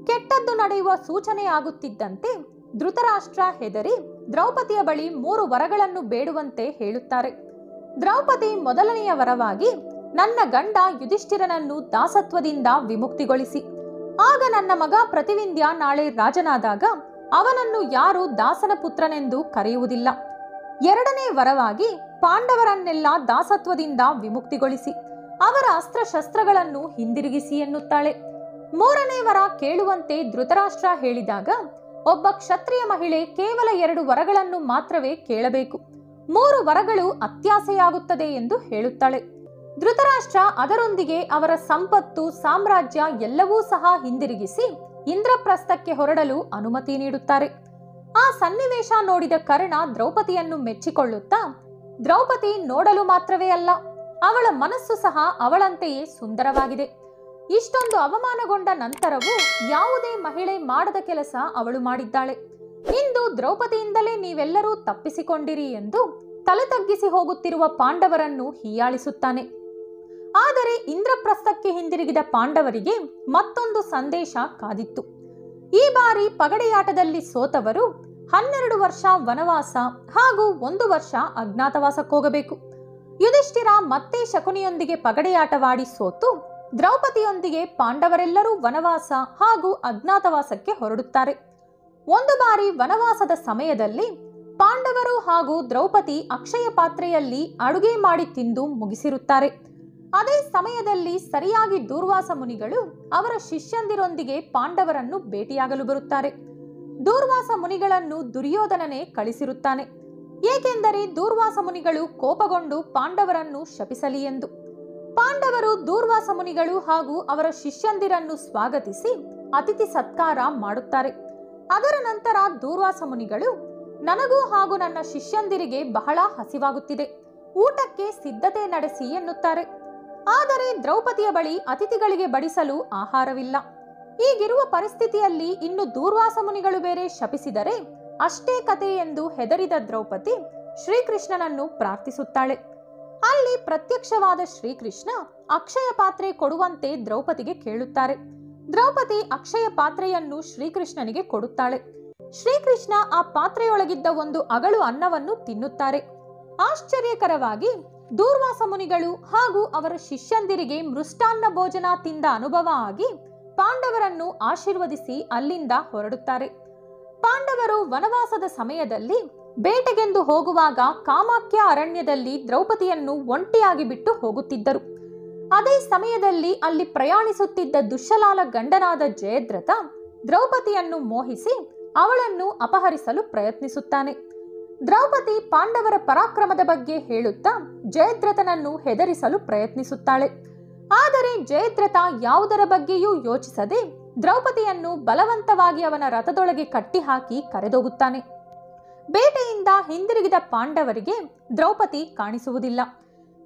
ಕೆಟ್ಟದ್ದು ನಡೆಯುವ ಸೂಚನೆಯಾಗುತ್ತಿದ್ದಂತೆ ಧೃತರಾಷ್ಟ್ರ ಹೆದರಿ ದ್ರೌಪದಿಯ ಬಳಿ ಮೂರು ವರಗಳನ್ನು ಬೇಡುವಂತೆ ಹೇಳುತ್ತಾರೆ. ದ್ರೌಪದಿ ಮೊದಲನೆಯ ವರವಾಗಿ, ನನ್ನ ಗಂಡ ಯುಧಿಷ್ಠಿರನನ್ನು ದಾಸತ್ವದಿಂದ ವಿಮುಕ್ತಿಗೊಳಿಸಿ, ಆಗ ನನ್ನ ಮಗ ಪ್ರತಿವಿಂದ್ಯ ನಾಳೆ ರಾಜನಾದಾಗ ಅವನನ್ನು ಯಾರೂ ದಾಸನ ಪುತ್ರನೆಂದು ಕರೆಯುವುದಿಲ್ಲ. ಎರಡನೇ ವರವಾಗಿ, ಪಾಂಡವರನ್ನೆಲ್ಲ ದಾಸತ್ವದಿಂದ ವಿಮುಕ್ತಿಗೊಳಿಸಿ ಅವರ ಅಸ್ತ್ರಶಸ್ತ್ರಗಳನ್ನು ಹಿಂದಿರುಗಿಸಿ ಎನ್ನುತ್ತಾಳೆ. ಮೂರನೇ ವರ ಕೇಳುವಂತೆ ಧೃತರಾಷ್ಟ್ರ ಹೇಳಿದಾಗ ಒಬ್ಬ ಕ್ಷತ್ರಿಯ ಮಹಿಳೆ ಕೇವಲ ಎರಡು ವರಗಳನ್ನು ಮಾತ್ರವೇ ಕೇಳಬೇಕು, ಮೂರು ವರಗಳು ಅತ್ಯಾಸೆಯಾಗುತ್ತದೆ ಎಂದು ಹೇಳುತ್ತಾಳೆ. ಧೃತರಾಷ್ಟ್ರ ಅದರೊಂದಿಗೆ ಅವರ ಸಂಪತ್ತು, ಸಾಮ್ರಾಜ್ಯ ಎಲ್ಲವೂ ಸಹ ಹಿಂದಿರುಗಿಸಿ ಇಂದ್ರಪ್ರಸ್ಥಕ್ಕೆ ಹೊರಡಲು ಅನುಮತಿ ನೀಡುತ್ತಾರೆ. ಆ ಸನ್ನಿವೇಶ ನೋಡಿದ ಕರ್ಣ ದ್ರೌಪದಿಯನ್ನು ಮೆಚ್ಚಿಕೊಳ್ಳುತ್ತಾ, ದ್ರೌಪದಿ ನೋಡಲು ಮಾತ್ರವೇ ಅಲ್ಲ, ಅವಳ ಮನಸ್ಸು ಸಹ ಅವಳಂತೆಯೇ ಸುಂದರವಾಗಿದೆ. ಇಷ್ಟೊಂದು ಅವಮಾನಗೊಂಡ ನಂತರವೂ ಯಾವುದೇ ಮಹಿಳೆ ಮಾಡದ ಕೆಲಸ ಅವಳು ಮಾಡಿದ್ದಾಳೆ. ಇಂದು ದ್ರೌಪದಿಯಿಂದಲೇ ನೀವೆಲ್ಲರೂ ತಪ್ಪಿಸಿಕೊಂಡಿರಿ ಎಂದು ತಲೆ ತಗ್ಗಿಸಿ ಹೋಗುತ್ತಿರುವ ಪಾಂಡವರನ್ನು ಹೀಯಾಳಿಸುತ್ತಾನೆ. ಆದರೆ ಇಂದ್ರಪ್ರಸ್ಥಕ್ಕೆ ಹಿಂದಿರುಗಿದ ಪಾಂಡವರಿಗೆ ಮತ್ತೊಂದು ಸಂದೇಶ ಕಾದಿತ್ತು. ಈ ಬಾರಿ ಪಗಡೆಯಾಟದಲ್ಲಿ ಸೋತವರು ಹನ್ನೆರಡು ವರ್ಷ ವನವಾಸ ಹಾಗೂ ಒಂದು ವರ್ಷ ಅಜ್ಞಾತವಾಸಕ್ಕೋಗಬೇಕು. ಯುಧಿಷ್ಠಿರ ಮತ್ತೆ ಶಕುನಿಯೊಂದಿಗೆ ಪಗಡೆಯಾಟವಾಡಿ ಸೋತು ದ್ರೌಪದಿಯೊಂದಿಗೆ ಪಾಂಡವರೆಲ್ಲರೂ ವನವಾಸ ಹಾಗೂ ಅಜ್ಞಾತವಾಸಕ್ಕೆ ಹೊರಡುತ್ತಾರೆ. ಒಂದು ಬಾರಿ ವನವಾಸದ ಸಮಯದಲ್ಲಿ ಪಾಂಡವರು ಹಾಗೂ ದ್ರೌಪದಿ ಅಕ್ಷಯ ಪಾತ್ರೆಯಲ್ಲಿ ಅಡುಗೆ ಮಾಡಿ ತಿಂದು ಮುಗಿಸಿರುತ್ತಾರೆ. ಅದೇ ಸಮಯದಲ್ಲಿ ಸರಿಯಾಗಿ ದೂರ್ವಾಸ ಮುನಿಗಳು ಅವರ ಶಿಷ್ಯಂದಿರೊಂದಿಗೆ ಪಾಂಡವರನ್ನು ಭೇಟಿಯಾಗಲು ಬರುತ್ತಾರೆ. ದೂರ್ವಾಸ ಮುನಿಗಳನ್ನು ದುರ್ಯೋಧನನೇ ಕಳಿಸಿರುತ್ತಾನೆ, ಏಕೆಂದರೆ ದೂರ್ವಾಸ ಮುನಿಗಳು ಕೋಪಗೊಂಡು ಪಾಂಡವರನ್ನು ಶಪಿಸಲಿ ಎಂದು. ಪಾಂಡವರು ದೂರ್ವಾಸ ಮುನಿಗಳು ಹಾಗೂ ಅವರ ಶಿಷ್ಯಂದಿರನ್ನು ಸ್ವಾಗತಿಸಿ ಅತಿಥಿ ಸತ್ಕಾರ ಮಾಡುತ್ತಾರೆ. ಅದರ ನಂತರ ದೂರ್ವಾಸ ಮುನಿಗಳು, ನನಗೂ ಹಾಗೂ ನನ್ನ ಶಿಷ್ಯಂದಿರಿಗೆ ಬಹಳ ಹಸಿವಾಗುತ್ತಿದೆ, ಊಟಕ್ಕೆ ಸಿದ್ಧತೆ ನಡೆಸಿ ಎನ್ನುತ್ತಾರೆ. ಆದರೆ ದ್ರೌಪದಿಯ ಬಳಿ ಅತಿಥಿಗಳಿಗೆ ಬಡಿಸಲು ಆಹಾರವಿಲ್ಲ. ಈಗಿರುವ ಪರಿಸ್ಥಿತಿಯಲ್ಲಿ ಇನ್ನು ದೂರ್ವಾಸ ಮುನಿಗಳು ಬೇರೆ ಶಪಿಸಿದರೆ ಅಷ್ಟೇ ಕತೆ ಎಂದು ಹೆದರಿದ ದ್ರೌಪದಿ ಶ್ರೀಕೃಷ್ಣನನ್ನು ಪ್ರಾರ್ಥಿಸುತ್ತಾಳೆ. ಅಲ್ಲಿ ಪ್ರತ್ಯಕ್ಷವಾದ ಶ್ರೀಕೃಷ್ಣ ಅಕ್ಷಯ ಪಾತ್ರೆ ಕೊಡುವಂತೆ ದ್ರೌಪದಿಗೆ ಕೇಳುತ್ತಾರೆ. ದ್ರೌಪದಿ ಅಕ್ಷಯ ಪಾತ್ರೆಯನ್ನು ಶ್ರೀಕೃಷ್ಣನಿಗೆ ಕೊಡುತ್ತಾಳೆ. ಶ್ರೀಕೃಷ್ಣ ಆ ಪಾತ್ರೆಯೊಳಗಿದ್ದ ಒಂದು ಅಗಳು ಅನ್ನವನ್ನು ತಿನ್ನುತ್ತಾರೆ. ಆಶ್ಚರ್ಯಕರವಾಗಿ ದೂರ್ವಾಸ ಮುನಿಗಳು ಹಾಗೂ ಅವರ ಶಿಷ್ಯಂದಿರಿಗೆ ಮೃಷ್ಟಾನ್ನ ಭೋಜನ ತಿಂದ ಅನುಭವ ಆಗಿ ಪಾಂಡವರನ್ನು ಆಶೀರ್ವದಿಸಿ ಅಲ್ಲಿಂದ ಹೊರಡುತ್ತಾರೆ. ಪಾಂಡವರು ವನವಾಸದ ಸಮಯದಲ್ಲಿ ಬೇಟೆಗೆಂದು ಹೋಗುವಾಗ ಕಾಮಾಖ್ಯ ಅರಣ್ಯದಲ್ಲಿ ದ್ರೌಪದಿಯನ್ನು ಒಂಟಿಯಾಗಿ ಬಿಟ್ಟು ಹೋಗುತ್ತಿದ್ದರು. ಅದೇ ಸಮಯದಲ್ಲಿ ಅಲ್ಲಿ ಪ್ರಯಾಣಿಸುತ್ತಿದ್ದ ದುಶ್ಯಲಾಲ ಗಂಡನಾದ ಜಯದ್ರಥ ದ್ರೌಪದಿಯನ್ನು ಮೋಹಿಸಿ ಅವಳನ್ನು ಅಪಹರಿಸಲು ಪ್ರಯತ್ನಿಸುತ್ತಾನೆ. ದ್ರೌಪದಿ ಪಾಂಡವರ ಪರಾಕ್ರಮದ ಬಗ್ಗೆ ಹೇಳುತ್ತಾ ಜಯದ್ರಥನನ್ನು ಹೆದರಿಸಲು ಪ್ರಯತ್ನಿಸುತ್ತಾಳೆ. ಆದರೆ ಜಯದ್ರಥ ಯಾವುದರ ಬಗ್ಗೆಯೂ ಯೋಚಿಸದೆ ದ್ರೌಪದಿಯನ್ನು ಬಲವಂತವಾಗಿ ಅವನ ರಥದೊಳಗೆ ಕಟ್ಟಿಹಾಕಿ ಕರೆದೊಗುತ್ತಾನೆ. ಬೇಟೆಯಿಂದ ಹಿಂದಿರುಗಿದ ಪಾಂಡವರಿಗೆ ದ್ರೌಪದಿ ಕಾಣಿಸುವುದಿಲ್ಲ.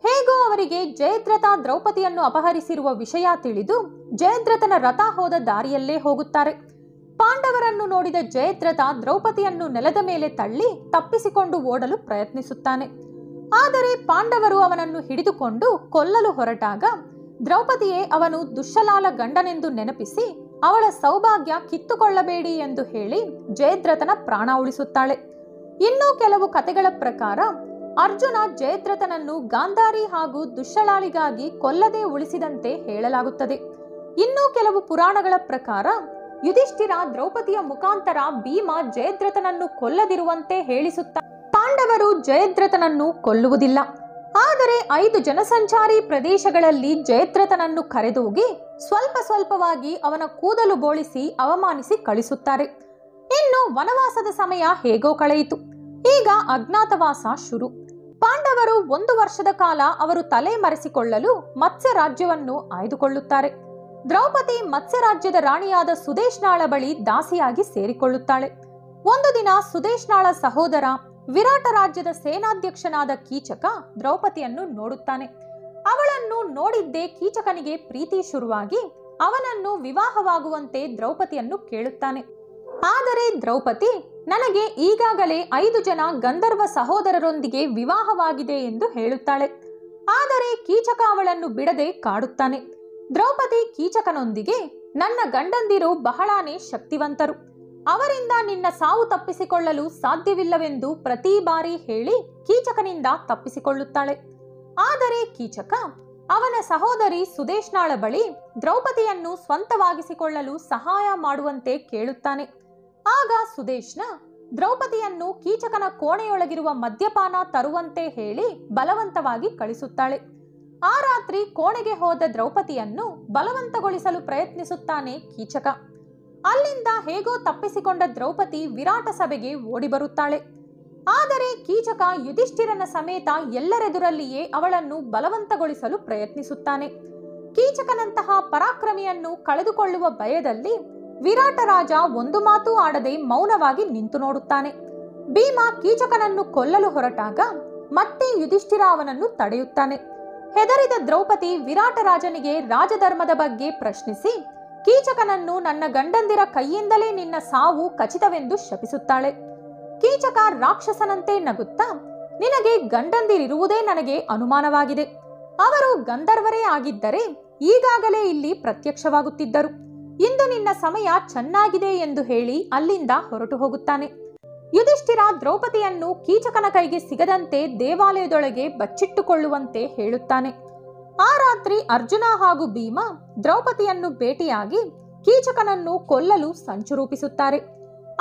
ಹೇಗೋ ಅವರಿಗೆ ಜಯದ್ರಥ ದ್ರೌಪದಿಯನ್ನು ಅಪಹರಿಸಿರುವ ವಿಷಯ ತಿಳಿದು ಜಯದ್ರಥನ ರಥ ಹೋದ ದಾರಿಯಲ್ಲೇ ಹೋಗುತ್ತಾರೆ. ಪಾಂಡವರನ್ನು ನೋಡಿದ ಜಯದ್ರಥ ದ್ರೌಪದಿಯನ್ನು ನೆಲದ ಮೇಲೆ ತಳ್ಳಿ ತಪ್ಪಿಸಿಕೊಂಡು ಓಡಲು ಪ್ರಯತ್ನಿಸುತ್ತಾನೆ. ಆದರೆ ಪಾಂಡವರು ಅವನನ್ನು ಹಿಡಿದುಕೊಂಡು ಕೊಲ್ಲಲು ಹೊರಟಾಗ ದ್ರೌಪದಿಯೇ ಅವನು ದುಶ್ಯಲಾಲ ಗಂಡನೆಂದು ನೆನಪಿಸಿ ಅವಳ ಸೌಭಾಗ್ಯ ಕಿತ್ತುಕೊಳ್ಳಬೇಡಿ ಎಂದು ಹೇಳಿ ಜಯದ್ರಥನ ಪ್ರಾಣ ಉಳಿಸುತ್ತಾಳೆ. ಇನ್ನೂ ಕೆಲವು ಕಥೆಗಳ ಪ್ರಕಾರ ಅರ್ಜುನ ಜಯದ್ರಥನನ್ನು ಗಾಂಧಾರಿ ಹಾಗೂ ದುಶ್ಯಲಾಳಿಗಾಗಿ ಕೊಲ್ಲದೆ ಉಳಿಸಿದಂತೆ ಹೇಳಲಾಗುತ್ತದೆ. ಇನ್ನೂ ಕೆಲವು ಪುರಾಣಗಳ ಪ್ರಕಾರ ಯುಧಿಷ್ಠಿರ ದ್ರೌಪದಿಯ ಮುಖಾಂತರ ಭೀಮ ಜಯದ್ರಥನನ್ನು ಕೊಲ್ಲದಿರುವಂತೆ ಹೇಳಿಸುತ್ತ ಪಾಂಡವರು ಜಯದ್ರಥನನ್ನು ಕೊಲ್ಲುವುದಿಲ್ಲ. ಆದರೆ ಐದು ಜನಸಂಚಾರಿ ಪ್ರದೇಶಗಳಲ್ಲಿ ಜಯದ್ರಥನನ್ನು ಕರೆದೋಗಿ ಸ್ವಲ್ಪ ಸ್ವಲ್ಪವಾಗಿ ಅವನ ಕೂದಲು ಬೋಳಿಸಿ ಅವಮಾನಿಸಿ ಕಳಿಸುತ್ತಾರೆ. ಇನ್ನು ವನವಾಸದ ಸಮಯ ಹೇಗೋ ಕಳೆಯಿತು. ಈಗ ಅಜ್ಞಾತವಾಸ ಶುರು. ಪಾಂಡವರು ಒಂದು ವರ್ಷದ ಕಾಲ ಅವರು ತಲೆ ಮರೆಸಿಕೊಳ್ಳಲು ಮತ್ಸ್ಯ ರಾಜ್ಯವನ್ನು ಆಯ್ದುಕೊಳ್ಳುತ್ತಾರೆ. ದ್ರೌಪದಿ ಮತ್ಸ್ಯ ರಾಜ್ಯದ ರಾಣಿಯಾದ ಸುದೇಶ್ನಾಳ ಬಳಿ ದಾಸಿಯಾಗಿ ಸೇರಿಕೊಳ್ಳುತ್ತಾಳೆ. ಒಂದು ದಿನ ಸುದೇಶ್ನಾಳ ಸಹೋದರ ವಿರಾಟ ರಾಜ್ಯದ ಸೇನಾಧ್ಯಕ್ಷನಾದ ಕೀಚಕ ದ್ರೌಪದಿಯನ್ನು ನೋಡುತ್ತಾನೆ. ಅವಳನ್ನು ನೋಡಿದ್ದೇ ಕೀಚಕನಿಗೆ ಪ್ರೀತಿ ಶುರುವಾಗಿ ಅವನನ್ನು ವಿವಾಹವಾಗುವಂತೆ ದ್ರೌಪದಿಯನ್ನು ಕೇಳುತ್ತಾನೆ. ಆದರೆ ದ್ರೌಪದಿ, ನನಗೆ ಈಗಾಗಲೇ ಐದು ಜನ ಗಂಧರ್ವ ಸಹೋದರರೊಂದಿಗೆ ವಿವಾಹವಾಗಿದೆ ಎಂದು ಹೇಳುತ್ತಾಳೆ. ಆದರೆ ಕೀಚಕ ಅವಳನ್ನು ಬಿಡದೆ ಕಾಡುತ್ತಾನೆ. ದ್ರೌಪದಿ ಕೀಚಕನೊಂದಿಗೆ, ನನ್ನ ಗಂಡಂದಿರು ಬಹಳಾನೇ ಶಕ್ತಿವಂತರು, ಅವರಿಂದ ನಿನ್ನ ಸಾವು ತಪ್ಪಿಸಿಕೊಳ್ಳಲು ಸಾಧ್ಯವಿಲ್ಲವೆಂದು ಪ್ರತಿ ಬಾರಿ ಹೇಳಿ ಕೀಚಕನಿಂದ ತಪ್ಪಿಸಿಕೊಳ್ಳುತ್ತಾಳೆ. ಆದರೆ ಕೀಚಕ ಅವನ ಸಹೋದರಿ ಸುದೇಶ್ನಾಳ ಬಳಿ ದ್ರೌಪದಿಯನ್ನು ಸ್ವಂತವಾಗಿಸಿಕೊಳ್ಳಲು ಸಹಾಯ ಮಾಡುವಂತೆ ಕೇಳುತ್ತಾನೆ. ಆಗ ಸುದೇಶ್ನ ದ್ರೌಪದಿಯನ್ನು ಕೀಚಕನ ಕೋಣೆಯೊಳಗಿರುವ ಮದ್ಯಪಾನ ತರುವಂತೆ ಹೇಳಿ ಬಲವಂತವಾಗಿ ಕಳಿಸುತ್ತಾಳೆ. ಆ ರಾತ್ರಿ ಕೋಣೆಗೆ ಹೋದ ದ್ರೌಪದಿಯನ್ನು ಬಲವಂತಗೊಳಿಸಲು ಪ್ರಯತ್ನಿಸುತ್ತಾನೆ ಕೀಚಕ. ಅಲ್ಲಿಂದ ಹೇಗೋ ತಪ್ಪಿಸಿಕೊಂಡ ದ್ರೌಪದಿ ವಿರಾಟ ಸಭೆಗೆ ಓಡಿಬರುತ್ತಾಳೆ. ಆದರೆ ಕೀಚಕ ಯುಧಿಷ್ಠಿರನ ಸಮೇತ ಎಲ್ಲರೆದುರಲ್ಲಿಯೇ ಅವಳನ್ನು ಬಲವಂತಗೊಳಿಸಲು ಪ್ರಯತ್ನಿಸುತ್ತಾನೆ. ಕೀಚಕನಂತಹ ಪರಾಕ್ರಮಿಯನ್ನು ಕಳೆದುಕೊಳ್ಳುವ ಭಯದಲ್ಲಿ ವಿರಾಟ ರಾಜ ಒಂದು ಮಾತೂ ಆಡದೆ ಮೌನವಾಗಿ ನಿಂತು ನೋಡುತ್ತಾನೆ. ಭೀಮ ಕೀಚಕನನ್ನು ಕೊಲ್ಲಲು ಹೊರಟಾಗ ಮತ್ತೆ ಯುಧಿಷ್ಠಿರ ಅವನನ್ನು ತಡೆಯುತ್ತಾನೆ. ಹೆದರಿದ ದ್ರೌಪದಿ ವಿರಾಟ ರಾಜನಿಗೆ ರಾಜಧರ್ಮದ ಬಗ್ಗೆ ಪ್ರಶ್ನಿಸಿ ಕೀಚಕನನ್ನು ನನ್ನ ಗಂಡಂದಿರ ಕೈಯಿಂದಲೇ ನಿನ್ನ ಸಾವು ಖಚಿತವೆಂದು ಶಪಿಸುತ್ತಾಳೆ. ಕೀಚಕ ರಾಕ್ಷಸನಂತೆ ನಗುತ್ತಾ, ನಿನಗೆ ಗಂಡಂದಿರಿರುವುದೇ ನನಗೆ ಅನುಮಾನವಾಗಿದೆ. ಅವರು ಗಂಧರ್ವರೇ ಆಗಿದ್ದರೆ ಈಗಾಗಲೇ ಇಲ್ಲಿ ಪ್ರತ್ಯಕ್ಷವಾಗುತ್ತಿದ್ದರು. ಇಂದು ನಿನ್ನ ಸಮಯ ಚೆನ್ನಾಗಿದೆ ಎಂದು ಹೇಳಿ ಅಲ್ಲಿಂದ ಹೊರಟು ಹೋಗುತ್ತಾನೆ. ಯುಧಿಷ್ಠಿರ ದ್ರೌಪದಿಯನ್ನು ಕೀಚಕನ ಕೈಗೆ ಸಿಗದಂತೆ ದೇವಾಲಯದೊಳಗೆ ಬಚ್ಚಿಟ್ಟುಕೊಳ್ಳುವಂತೆ ಹೇಳುತ್ತಾನೆ. ಆ ರಾತ್ರಿ ಅರ್ಜುನ ಹಾಗೂ ಭೀಮ ದ್ರೌಪದಿಯನ್ನು ಭೇಟಿಯಾಗಿ ಕೀಚಕನನ್ನು ಕೊಲ್ಲಲು ಸಂಚು ರೂಪಿಸುತ್ತಾರೆ.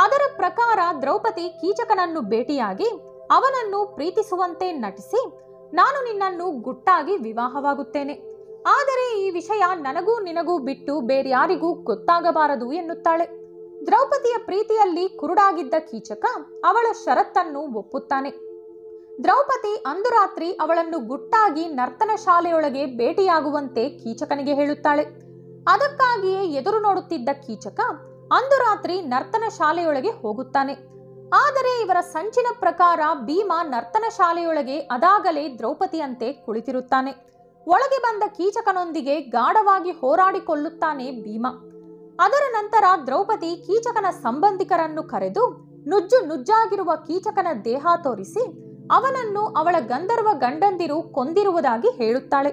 ಅದರ ಪ್ರಕಾರ ದ್ರೌಪದಿ ಕೀಚಕನನ್ನು ಭೇಟಿಯಾಗಿ ಅವನನ್ನು ಪ್ರೀತಿಸುವಂತೆ ನಟಿಸಿ, ನಾನು ನಿನ್ನನ್ನು ಗುಟ್ಟಾಗಿ ವಿವಾಹವಾಗುತ್ತೇನೆ, ಆದರೆ ಈ ವಿಷಯ ನನಗೂ ನಿನಗೂ ಬಿಟ್ಟು ಬೇರ್ಯಾರಿಗೂ ಗೊತ್ತಾಗಬಾರದು ಎನ್ನುತ್ತಾಳೆ. ದ್ರೌಪದಿಯ ಪ್ರೀತಿಯಲ್ಲಿ ಕುರುಡಾಗಿದ್ದ ಕೀಚಕ ಅವಳ ಷರತ್ತನ್ನು ಒಪ್ಪುತ್ತಾನೆ. ದ್ರೌಪದಿ ಅಂದು ರಾತ್ರಿ ಅವಳನ್ನು ಗುಟ್ಟಾಗಿ ನರ್ತನ ಶಾಲೆಯೊಳಗೆ ಭೇಟಿಯಾಗುವಂತೆ ಕೀಚಕನಿಗೆ ಹೇಳುತ್ತಾಳೆ. ಅದಕ್ಕಾಗಿಯೇ ಎದುರು ನೋಡುತ್ತಿದ್ದ ಕೀಚಕ ಅಂದು ರಾತ್ರಿ ನರ್ತನ ಶಾಲೆಯೊಳಗೆ ಹೋಗುತ್ತಾನೆ. ಆದರೆ ಇವರ ಸಂಚಿನ ಪ್ರಕಾರ ಭೀಮ ನರ್ತನ ಶಾಲೆಯೊಳಗೆ ಅದಾಗಲೇ ದ್ರೌಪದಿಯಂತೆ ಕುಳಿತಿರುತ್ತಾನೆ. ಒಳಗೆ ಬಂದ ಕೀಚಕನೊಂದಿಗೆ ಗಾಢವಾಗಿ ಹೋರಾಡಿಕೊಳ್ಳುತ್ತಾನೆ ಭೀಮ. ಅದರ ನಂತರ ದ್ರೌಪದಿ ಕೀಚಕನ ಸಂಬಂಧಿಕರನ್ನು ಕರೆದು ನುಜ್ಜು ನುಜ್ಜಾಗಿರುವ ಕೀಚಕನ ದೇಹ ತೋರಿಸಿ ಅವನನ್ನು ಅವಳ ಗಂಧರ್ವ ಗಂಡಂದಿರು ಕೊಂದಿರುವುದಾಗಿ ಹೇಳುತ್ತಾಳೆ.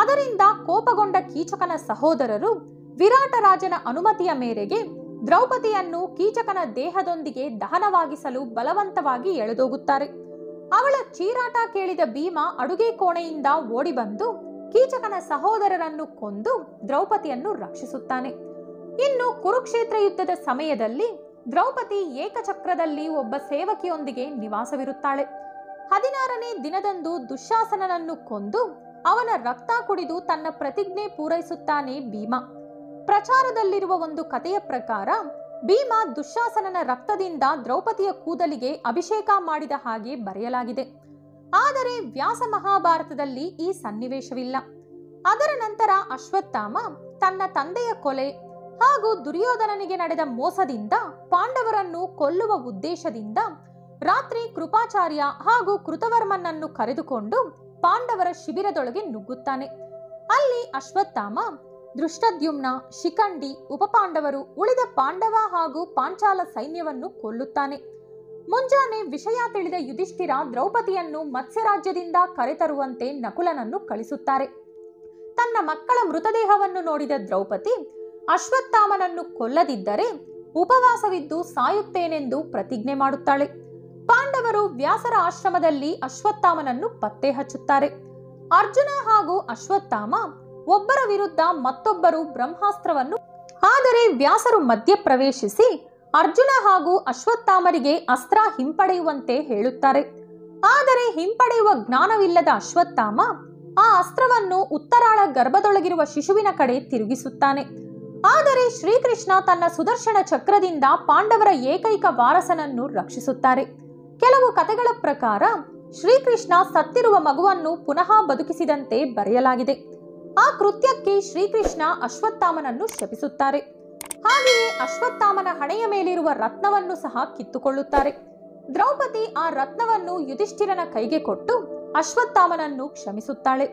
ಅದರಿಂದ ಕೋಪಗೊಂಡ ಕೀಚಕನ ಸಹೋದರರು ವಿರಾಟರಾಜನ ಅನುಮತಿಯ ಮೇರೆಗೆ ದ್ರೌಪದಿಯನ್ನು ಕೀಚಕನ ದೇಹದೊಂದಿಗೆ ದಹನವಾಗಿಸಲು ಬಲವಂತವಾಗಿ ಎಳೆದೋಗುತ್ತಾರೆ. ಅವಳ ಚೀರಾಟ ಕೇಳಿದ ಭೀಮ ಅಡುಗೆ ಕೋಣೆಯಿಂದ ಓಡಿಬಂದು ಕೀಚಕನ ಸಹೋದರರನ್ನು ಕೊಂದು ದ್ರೌಪದಿಯನ್ನು ರಕ್ಷಿಸುತ್ತಾನೆ. ಇನ್ನು ಕುರುಕ್ಷೇತ್ರ ಯುದ್ಧದ ಸಮಯದಲ್ಲಿ ದ್ರೌಪದಿ ಏಕಚಕ್ರದಲ್ಲಿ ಒಬ್ಬ ಸೇವಕಿಯೊಂದಿಗೆ ನಿವಾಸವಿರುತ್ತಾಳೆ. ಹದಿನಾರನೇ ದಿನದಂದು ದುಶ್ಯಾಸನನನ್ನು ಕೊಂದು ಅವನ ರಕ್ತ ಕುಡಿದು ತನ್ನ ಪ್ರತಿಜ್ಞೆ ಪೂರೈಸುತ್ತಾನೆ ಭೀಮ. ಪ್ರಚಾರದಲ್ಲಿರುವ ಒಂದು ಕಥೆಯ ಪ್ರಕಾರ ಭೀಮ ದುಶ್ಯಾಸನನ ರಕ್ತದಿಂದ ದ್ರೌಪದಿಯ ಕೂದಲಿಗೆ ಅಭಿಷೇಕ ಮಾಡಿದ ಹಾಗೆ ಬರೆಯಲಾಗಿದೆ. ಆದರೆ ವ್ಯಾಸ ಮಹಾಭಾರತದಲ್ಲಿ ಈ ಸನ್ನಿವೇಶವಿಲ್ಲ. ಅದರ ನಂತರ ಅಶ್ವತ್ಥಾಮ ತನ್ನ ತಂದೆಯ ಕೊಲೆ ಹಾಗೂ ದುರ್ಯೋಧನನಿಗೆ ನಡೆದ ಮೋಸದಿಂದ ಪಾಂಡವರನ್ನು ಕೊಲ್ಲುವ ಉದ್ದೇಶದಿಂದ ರಾತ್ರಿ ಕೃಪಾಚಾರ್ಯ ಹಾಗೂ ಕೃತವರ್ಮನನ್ನು ಕರೆದುಕೊಂಡು ಪಾಂಡವರ ಶಿಬಿರದೊಳಗೆ ನುಗ್ಗುತ್ತಾನೆ. ಅಲ್ಲಿ ಅಶ್ವತ್ಥಾಮ, ದೃಷ್ಟದ್ಯುಮ್ನ, ಶಿಖಂಡಿ, ಉಪಪಾಂಡವರು, ಉಳಿದ ಪಾಂಡವ ಹಾಗೂ ಪಾಂಚಾಲ ಸೈನ್ಯವನ್ನು ಕೊಲ್ಲುತ್ತಾನೆ. ಮುಂಜಾನೆ ವಿಷಯ ತಿಳಿದ ಯುಧಿಷ್ಠಿರ ದ್ರೌಪದಿಯನ್ನು ಮತ್ಸ್ಯರಾಜ್ಯದಿಂದ ಕರೆತರುವಂತೆ ನಕುಲನನ್ನು ಕಳಿಸುತ್ತಾರೆ. ತನ್ನ ಮಕ್ಕಳ ಮೃತದೇಹವನ್ನು ನೋಡಿದ ದ್ರೌಪದಿ ಅಶ್ವತ್ಥಾಮನನ್ನು ಕೊಲ್ಲದಿದ್ದರೆ ಉಪವಾಸವಿದ್ದು ಸಾಯುತ್ತೇನೆಂದು ಪ್ರತಿಜ್ಞೆ ಮಾಡುತ್ತಾಳೆ. ಪಾಂಡವರು ವ್ಯಾಸರ ಆಶ್ರಮದಲ್ಲಿ ಅಶ್ವತ್ಥಾಮನನ್ನು ಪತ್ತೆ ಹಚ್ಚುತ್ತಾರೆ. ಅರ್ಜುನ ಹಾಗೂ ಅಶ್ವತ್ಥಾಮ ಒಬ್ಬರ ವಿರುದ್ಧ ಮತ್ತೊಬ್ಬರು ಬ್ರಹ್ಮಾಸ್ತ್ರವನ್ನು, ಆದರೆ ವ್ಯಾಸರು ಮಧ್ಯ ಪ್ರವೇಶಿಸಿ ಅರ್ಜುನ ಹಾಗೂ ಅಶ್ವತ್ಥಾಮರಿಗೆ ಅಸ್ತ್ರ ಹಿಂಪಡೆಯುವಂತೆ ಹೇಳುತ್ತಾರೆ. ಆದರೆ ಹಿಂಪಡೆಯುವ ಜ್ಞಾನವಿಲ್ಲದ ಅಶ್ವತ್ಥಾಮ ಆ ಅಸ್ತ್ರವನ್ನು ಉತ್ತರಾಳ ಗರ್ಭದೊಳಗಿರುವ ಶಿಶುವಿನ ಕಡೆ ತಿರುಗಿಸುತ್ತಾನೆ. ಆದರೆ ಶ್ರೀಕೃಷ್ಣ ತನ್ನ ಸುದರ್ಶನ ಚಕ್ರದಿಂದ ಪಾಂಡವರ ಏಕೈಕ ವಾರಸನನ್ನು ರಕ್ಷಿಸುತ್ತಾರೆ. ಕೆಲವು ಕಥೆಗಳ ಪ್ರಕಾರ ಶ್ರೀಕೃಷ್ಣ ಸತ್ತಿರುವ ಮಗುವನ್ನು ಪುನಃ ಬದುಕಿಸಿದಂತೆ ಬರೆಯಲಾಗಿದೆ. ಆ ಕೃತ್ಯಕ್ಕೆ ಶ್ರೀಕೃಷ್ಣ ಅಶ್ವತ್ಥಾಮನನ್ನು ಶಪಿಸುತ್ತಾರೆ. ಹಾಗೆಯೇ ಅಶ್ವತ್ಥಾಮನ ಹಣೆಯ ಮೇಲಿರುವ ರತ್ನವನ್ನು ಸಹ ಕಿತ್ತುಕೊಳ್ಳುತ್ತಾರೆ. ದ್ರೌಪದಿ ಆ ರತ್ನವನ್ನು ಯುಧಿಷ್ಠಿರನ ಕೈಗೆ ಕೊಟ್ಟು ಅಶ್ವತ್ಥಾಮನನ್ನು ಕ್ಷಮಿಸುತ್ತಾಳೆ.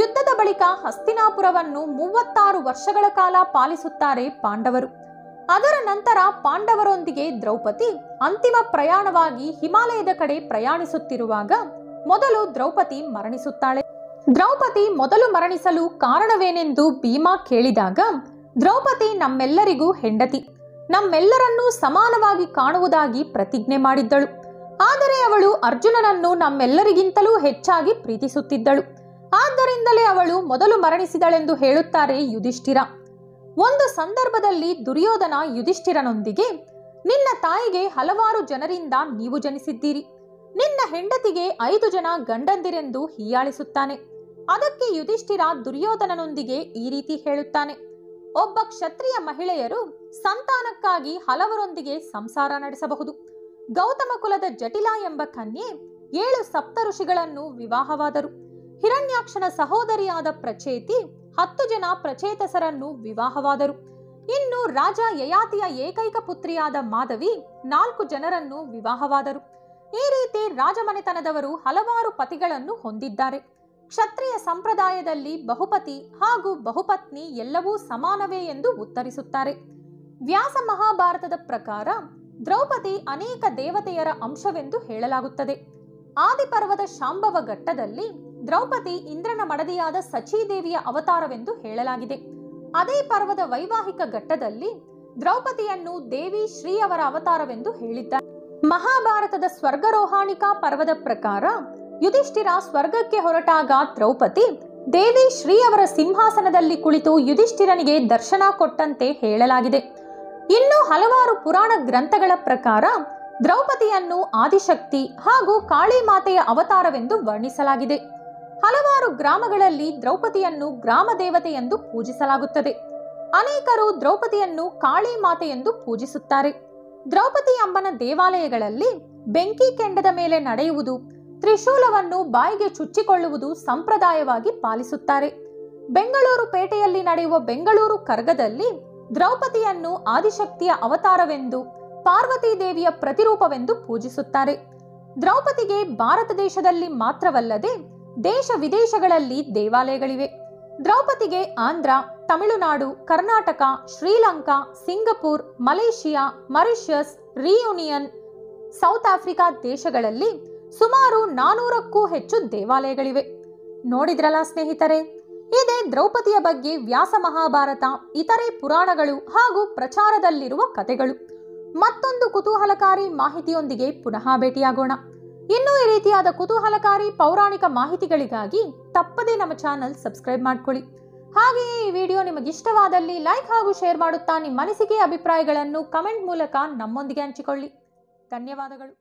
ಯುದ್ಧದ ಬಳಿಕ ಹಸ್ತಿನಾಪುರವನ್ನು ಮೂವತ್ತಾರು ವರ್ಷಗಳ ಕಾಲ ಪಾಲಿಸುತ್ತಾರೆ ಪಾಂಡವರು. ಅದರ ನಂತರ ಪಾಂಡವರೊಂದಿಗೆ ದ್ರೌಪದಿ ಅಂತಿಮ ಪ್ರಯಾಣವಾಗಿ ಹಿಮಾಲಯದ ಕಡೆ ಪ್ರಯಾಣಿಸುತ್ತಿರುವಾಗ ಮೊದಲು ದ್ರೌಪದಿ ಮರಣಿಸುತ್ತಾಳೆ. ದ್ರೌಪದಿ ಮೊದಲು ಮರಣಿಸಲು ಕಾರಣವೇನೆಂದು ಭೀಮ ಕೇಳಿದಾಗ ದ್ರೌಪದಿ ನಮ್ಮೆಲ್ಲರಿಗೂ ಹೆಂಡತಿ, ನಮ್ಮೆಲ್ಲರನ್ನೂ ಸಮಾನವಾಗಿ ಕಾಣುವುದಾಗಿ ಪ್ರತಿಜ್ಞೆ ಮಾಡಿದ್ದಳು. ಆದರೆ ಅವಳು ಅರ್ಜುನನನ್ನು ನಮ್ಮೆಲ್ಲರಿಗಿಂತಲೂ ಹೆಚ್ಚಾಗಿ ಪ್ರೀತಿಸುತ್ತಿದ್ದಳು. ಆದ್ದರಿಂದಲೇ ಅವಳು ಮೊದಲು ಮರಣಿಸಿದಳೆಂದು ಹೇಳುತ್ತಾರೆ ಯುಧಿಷ್ಠಿರ. ಒಂದು ಸಂದರ್ಭದಲ್ಲಿ ದುರ್ಯೋಧನ ಯುಧಿಷ್ಠಿರನೊಂದಿಗೆ, ನಿನ್ನ ತಾಯಿಗೆ ಹಲವಾರು ಜನರಿಂದ ನೀವು ಜನಿಸಿದ್ದೀರಿ, ನಿನ್ನ ಹೆಂಡತಿಗೆ ಐದು ಜನ ಗಂಡಂದಿರೆಂದು ಹೀಯಾಳಿಸುತ್ತಾನೆ. ಅದಕ್ಕೆ ಯುಧಿಷ್ಠಿರ ದುರ್ಯೋಧನನೊಂದಿಗೆ ಈ ರೀತಿ ಹೇಳುತ್ತಾನೆ, ಒಬ್ಬ ಕ್ಷತ್ರಿಯ ಮಹಿಳೆಯರು ಸಂತಾನಕ್ಕಾಗಿ ಹಲವರೊಂದಿಗೆ ಸಂಸಾರ ನಡೆಸಬಹುದು. ಗೌತಮ ಕುಲದ ಜಟಿಲ ಎಂಬ ಕನ್ಯೆ ಏಳು ಸಪ್ತ ಋಷಿಗಳನ್ನು ವಿವಾಹವಾದರು. ಹಿರಣ್ಯಾಕ್ಷನ ಸಹೋದರಿಯಾದ ಪ್ರಚೇತಿ ಹತ್ತು ಜನ ಪ್ರಚೇತಸರನ್ನು ವಿವಾಹವಾದರು. ಇನ್ನು ರಾಜ ಯಯಾತಿಯ ಏಕೈಕ ಪುತ್ರಿಯಾದ ಮಾಧವಿ ನಾಲ್ಕು ಜನರನ್ನು ವಿವಾಹವಾದರು. ಈ ರೀತಿ ರಾಜಮನೆತನದವರು ಹಲವಾರು ಪತಿಗಳನ್ನು ಹೊಂದಿದ್ದಾರೆ. ಕ್ಷತ್ರಿಯ ಸಂಪ್ರದಾಯದಲ್ಲಿ ಬಹುಪತಿ ಹಾಗೂ ಬಹುಪತ್ನಿ ಎಲ್ಲವೂ ಸಮಾನವೇ ಎಂದು ಉತ್ತರಿಸುತ್ತಾರೆ. ವ್ಯಾಸ ಮಹಾಭಾರತದ ಪ್ರಕಾರ ದ್ರೌಪದಿ ಅನೇಕ ದೇವತೆಯರ ಅಂಶವೆಂದು ಹೇಳಲಾಗುತ್ತದೆ. ಆದಿಪರ್ವದ ಶಾಂಭವ ಘಟ್ಟದಲ್ಲಿ ದ್ರೌಪದಿ ಇಂದ್ರನ ಮಡದಿಯಾದ ಸಚೀದೇವಿಯ ಅವತಾರವೆಂದು ಹೇಳಲಾಗಿದೆ. ಅದೇ ಪರ್ವದ ವೈವಾಹಿಕ ಘಟ್ಟದಲ್ಲಿ ದ್ರೌಪದಿಯನ್ನು ದೇವಿ ಶ್ರೀಯವರ ಅವತಾರವೆಂದು ಹೇಳಿದ್ದಾರೆ. ಮಹಾಭಾರತದ ಸ್ವರ್ಗರೋಹಾಣಿಕಾ ಪರ್ವದ ಪ್ರಕಾರ ಯುಧಿಷ್ಠಿರ ಸ್ವರ್ಗಕ್ಕೆ ಹೊರಟಾಗ ದ್ರೌಪದಿ ದೇವಿ ಶ್ರೀಯವರ ಸಿಂಹಾಸನದಲ್ಲಿ ಕುಳಿತು ಯುಧಿಷ್ಠಿರನಿಗೆ ದರ್ಶನ ಕೊಟ್ಟಂತೆ ಹೇಳಲಾಗಿದೆ. ಇನ್ನು ಹಲವಾರು ಪುರಾಣ ಗ್ರಂಥಗಳ ಪ್ರಕಾರ ದ್ರೌಪದಿಯನ್ನು ಆದಿಶಕ್ತಿ ಹಾಗೂ ಕಾಳಿ ಮಾತೆಯ ಅವತಾರವೆಂದು ವರ್ಣಿಸಲಾಗಿದೆ. ಹಲವಾರು ಗ್ರಾಮಗಳಲ್ಲಿ ದ್ರೌಪದಿಯನ್ನು ಗ್ರಾಮ ದೇವತೆ ಎಂದು ಪೂಜಿಸಲಾಗುತ್ತದೆ. ಅನೇಕರು ದ್ರೌಪದಿಯನ್ನು ಕಾಳಿ ಮಾತೆ ಎಂದು ಪೂಜಿಸುತ್ತಾರೆ. ದ್ರೌಪದಿ ಅಮ್ಮನ ದೇವಾಲಯಗಳಲ್ಲಿ ಬೆಂಕಿ ಕೆಂಡದ ಮೇಲೆ ನಡೆಯುವುದು, ತ್ರಿಶೂಲವನ್ನು ಬಾಯಿಗೆ ಚುಚ್ಚಿಕೊಳ್ಳುವುದು ಸಂಪ್ರದಾಯವಾಗಿ ಪಾಲಿಸುತ್ತಾರೆ. ಬೆಂಗಳೂರು ಪೇಟೆಯಲ್ಲಿ ನಡೆಯುವ ಬೆಂಗಳೂರು ಕರ್ಗದಲ್ಲಿ ದ್ರೌಪದಿಯನ್ನು ಆದಿಶಕ್ತಿಯ ಅವತಾರವೆಂದು, ಪಾರ್ವತೀ ದೇವಿಯ ಪ್ರತಿರೂಪವೆಂದು ಪೂಜಿಸುತ್ತಾರೆ. ದ್ರೌಪದಿಗೆ ಭಾರತ ದೇಶದಲ್ಲಿ ಮಾತ್ರವಲ್ಲದೆ ದೇಶ ವಿದೇಶಗಳಲ್ಲಿ ದೇವಾಲಯಗಳಿವೆ. ದ್ರೌಪದಿಗೆ Andhra, Tamil Nadu, Karnataka, Sri Lanka, Singapore, Malaysia, Mauritius, Reunion, South Africa ದೇಶಗಳಲ್ಲಿ ಸುಮಾರು ನಾನೂರಕ್ಕೂ ಹೆಚ್ಚು ದೇವಾಲಯಗಳಿವೆ. ನೋಡಿದ್ರಲ್ಲ ಸ್ನೇಹಿತರೆ, ಇದೇ ದ್ರೌಪದಿಯ ಬಗ್ಗೆ ವ್ಯಾಸ ಮಹಾಭಾರತ, ಇತರೆ ಪುರಾಣಗಳು ಹಾಗೂ ಪ್ರಚಾರದಲ್ಲಿರುವ ಕಥೆಗಳು. ಮತ್ತೊಂದು ಕುತೂಹಲಕಾರಿ ಮಾಹಿತಿಯೊಂದಿಗೆ ಪುನಃ ಭೇಟಿಯಾಗೋಣ. ಇನ್ನೂ ಈ ರೀತಿಯಾದ ಕುತೂಹಲಕಾರಿ ಪೌರಾಣಿಕ ಮಾಹಿತಿಗಳಿಗಾಗಿ ತಪ್ಪದೇ ನಮ್ಮ ಚಾನಲ್ ಸಬ್ಸ್ಕ್ರೈಬ್ ಮಾಡ್ಕೊಳ್ಳಿ. ಹಾಗೆಯೇ ಈ ವಿಡಿಯೋ ನಿಮಗಿಷ್ಟವಾದಲ್ಲಿ ಲೈಕ್ ಹಾಗೂ ಶೇರ್ ಮಾಡುತ್ತಾ ನಿಮ್ಮ ಅನಿಸಿಕೆ ಅಭಿಪ್ರಾಯಗಳನ್ನು ಕಮೆಂಟ್ ಮೂಲಕ ನಮ್ಮೊಂದಿಗೆ ಹಂಚಿಕೊಳ್ಳಿ. ಧನ್ಯವಾದಗಳು.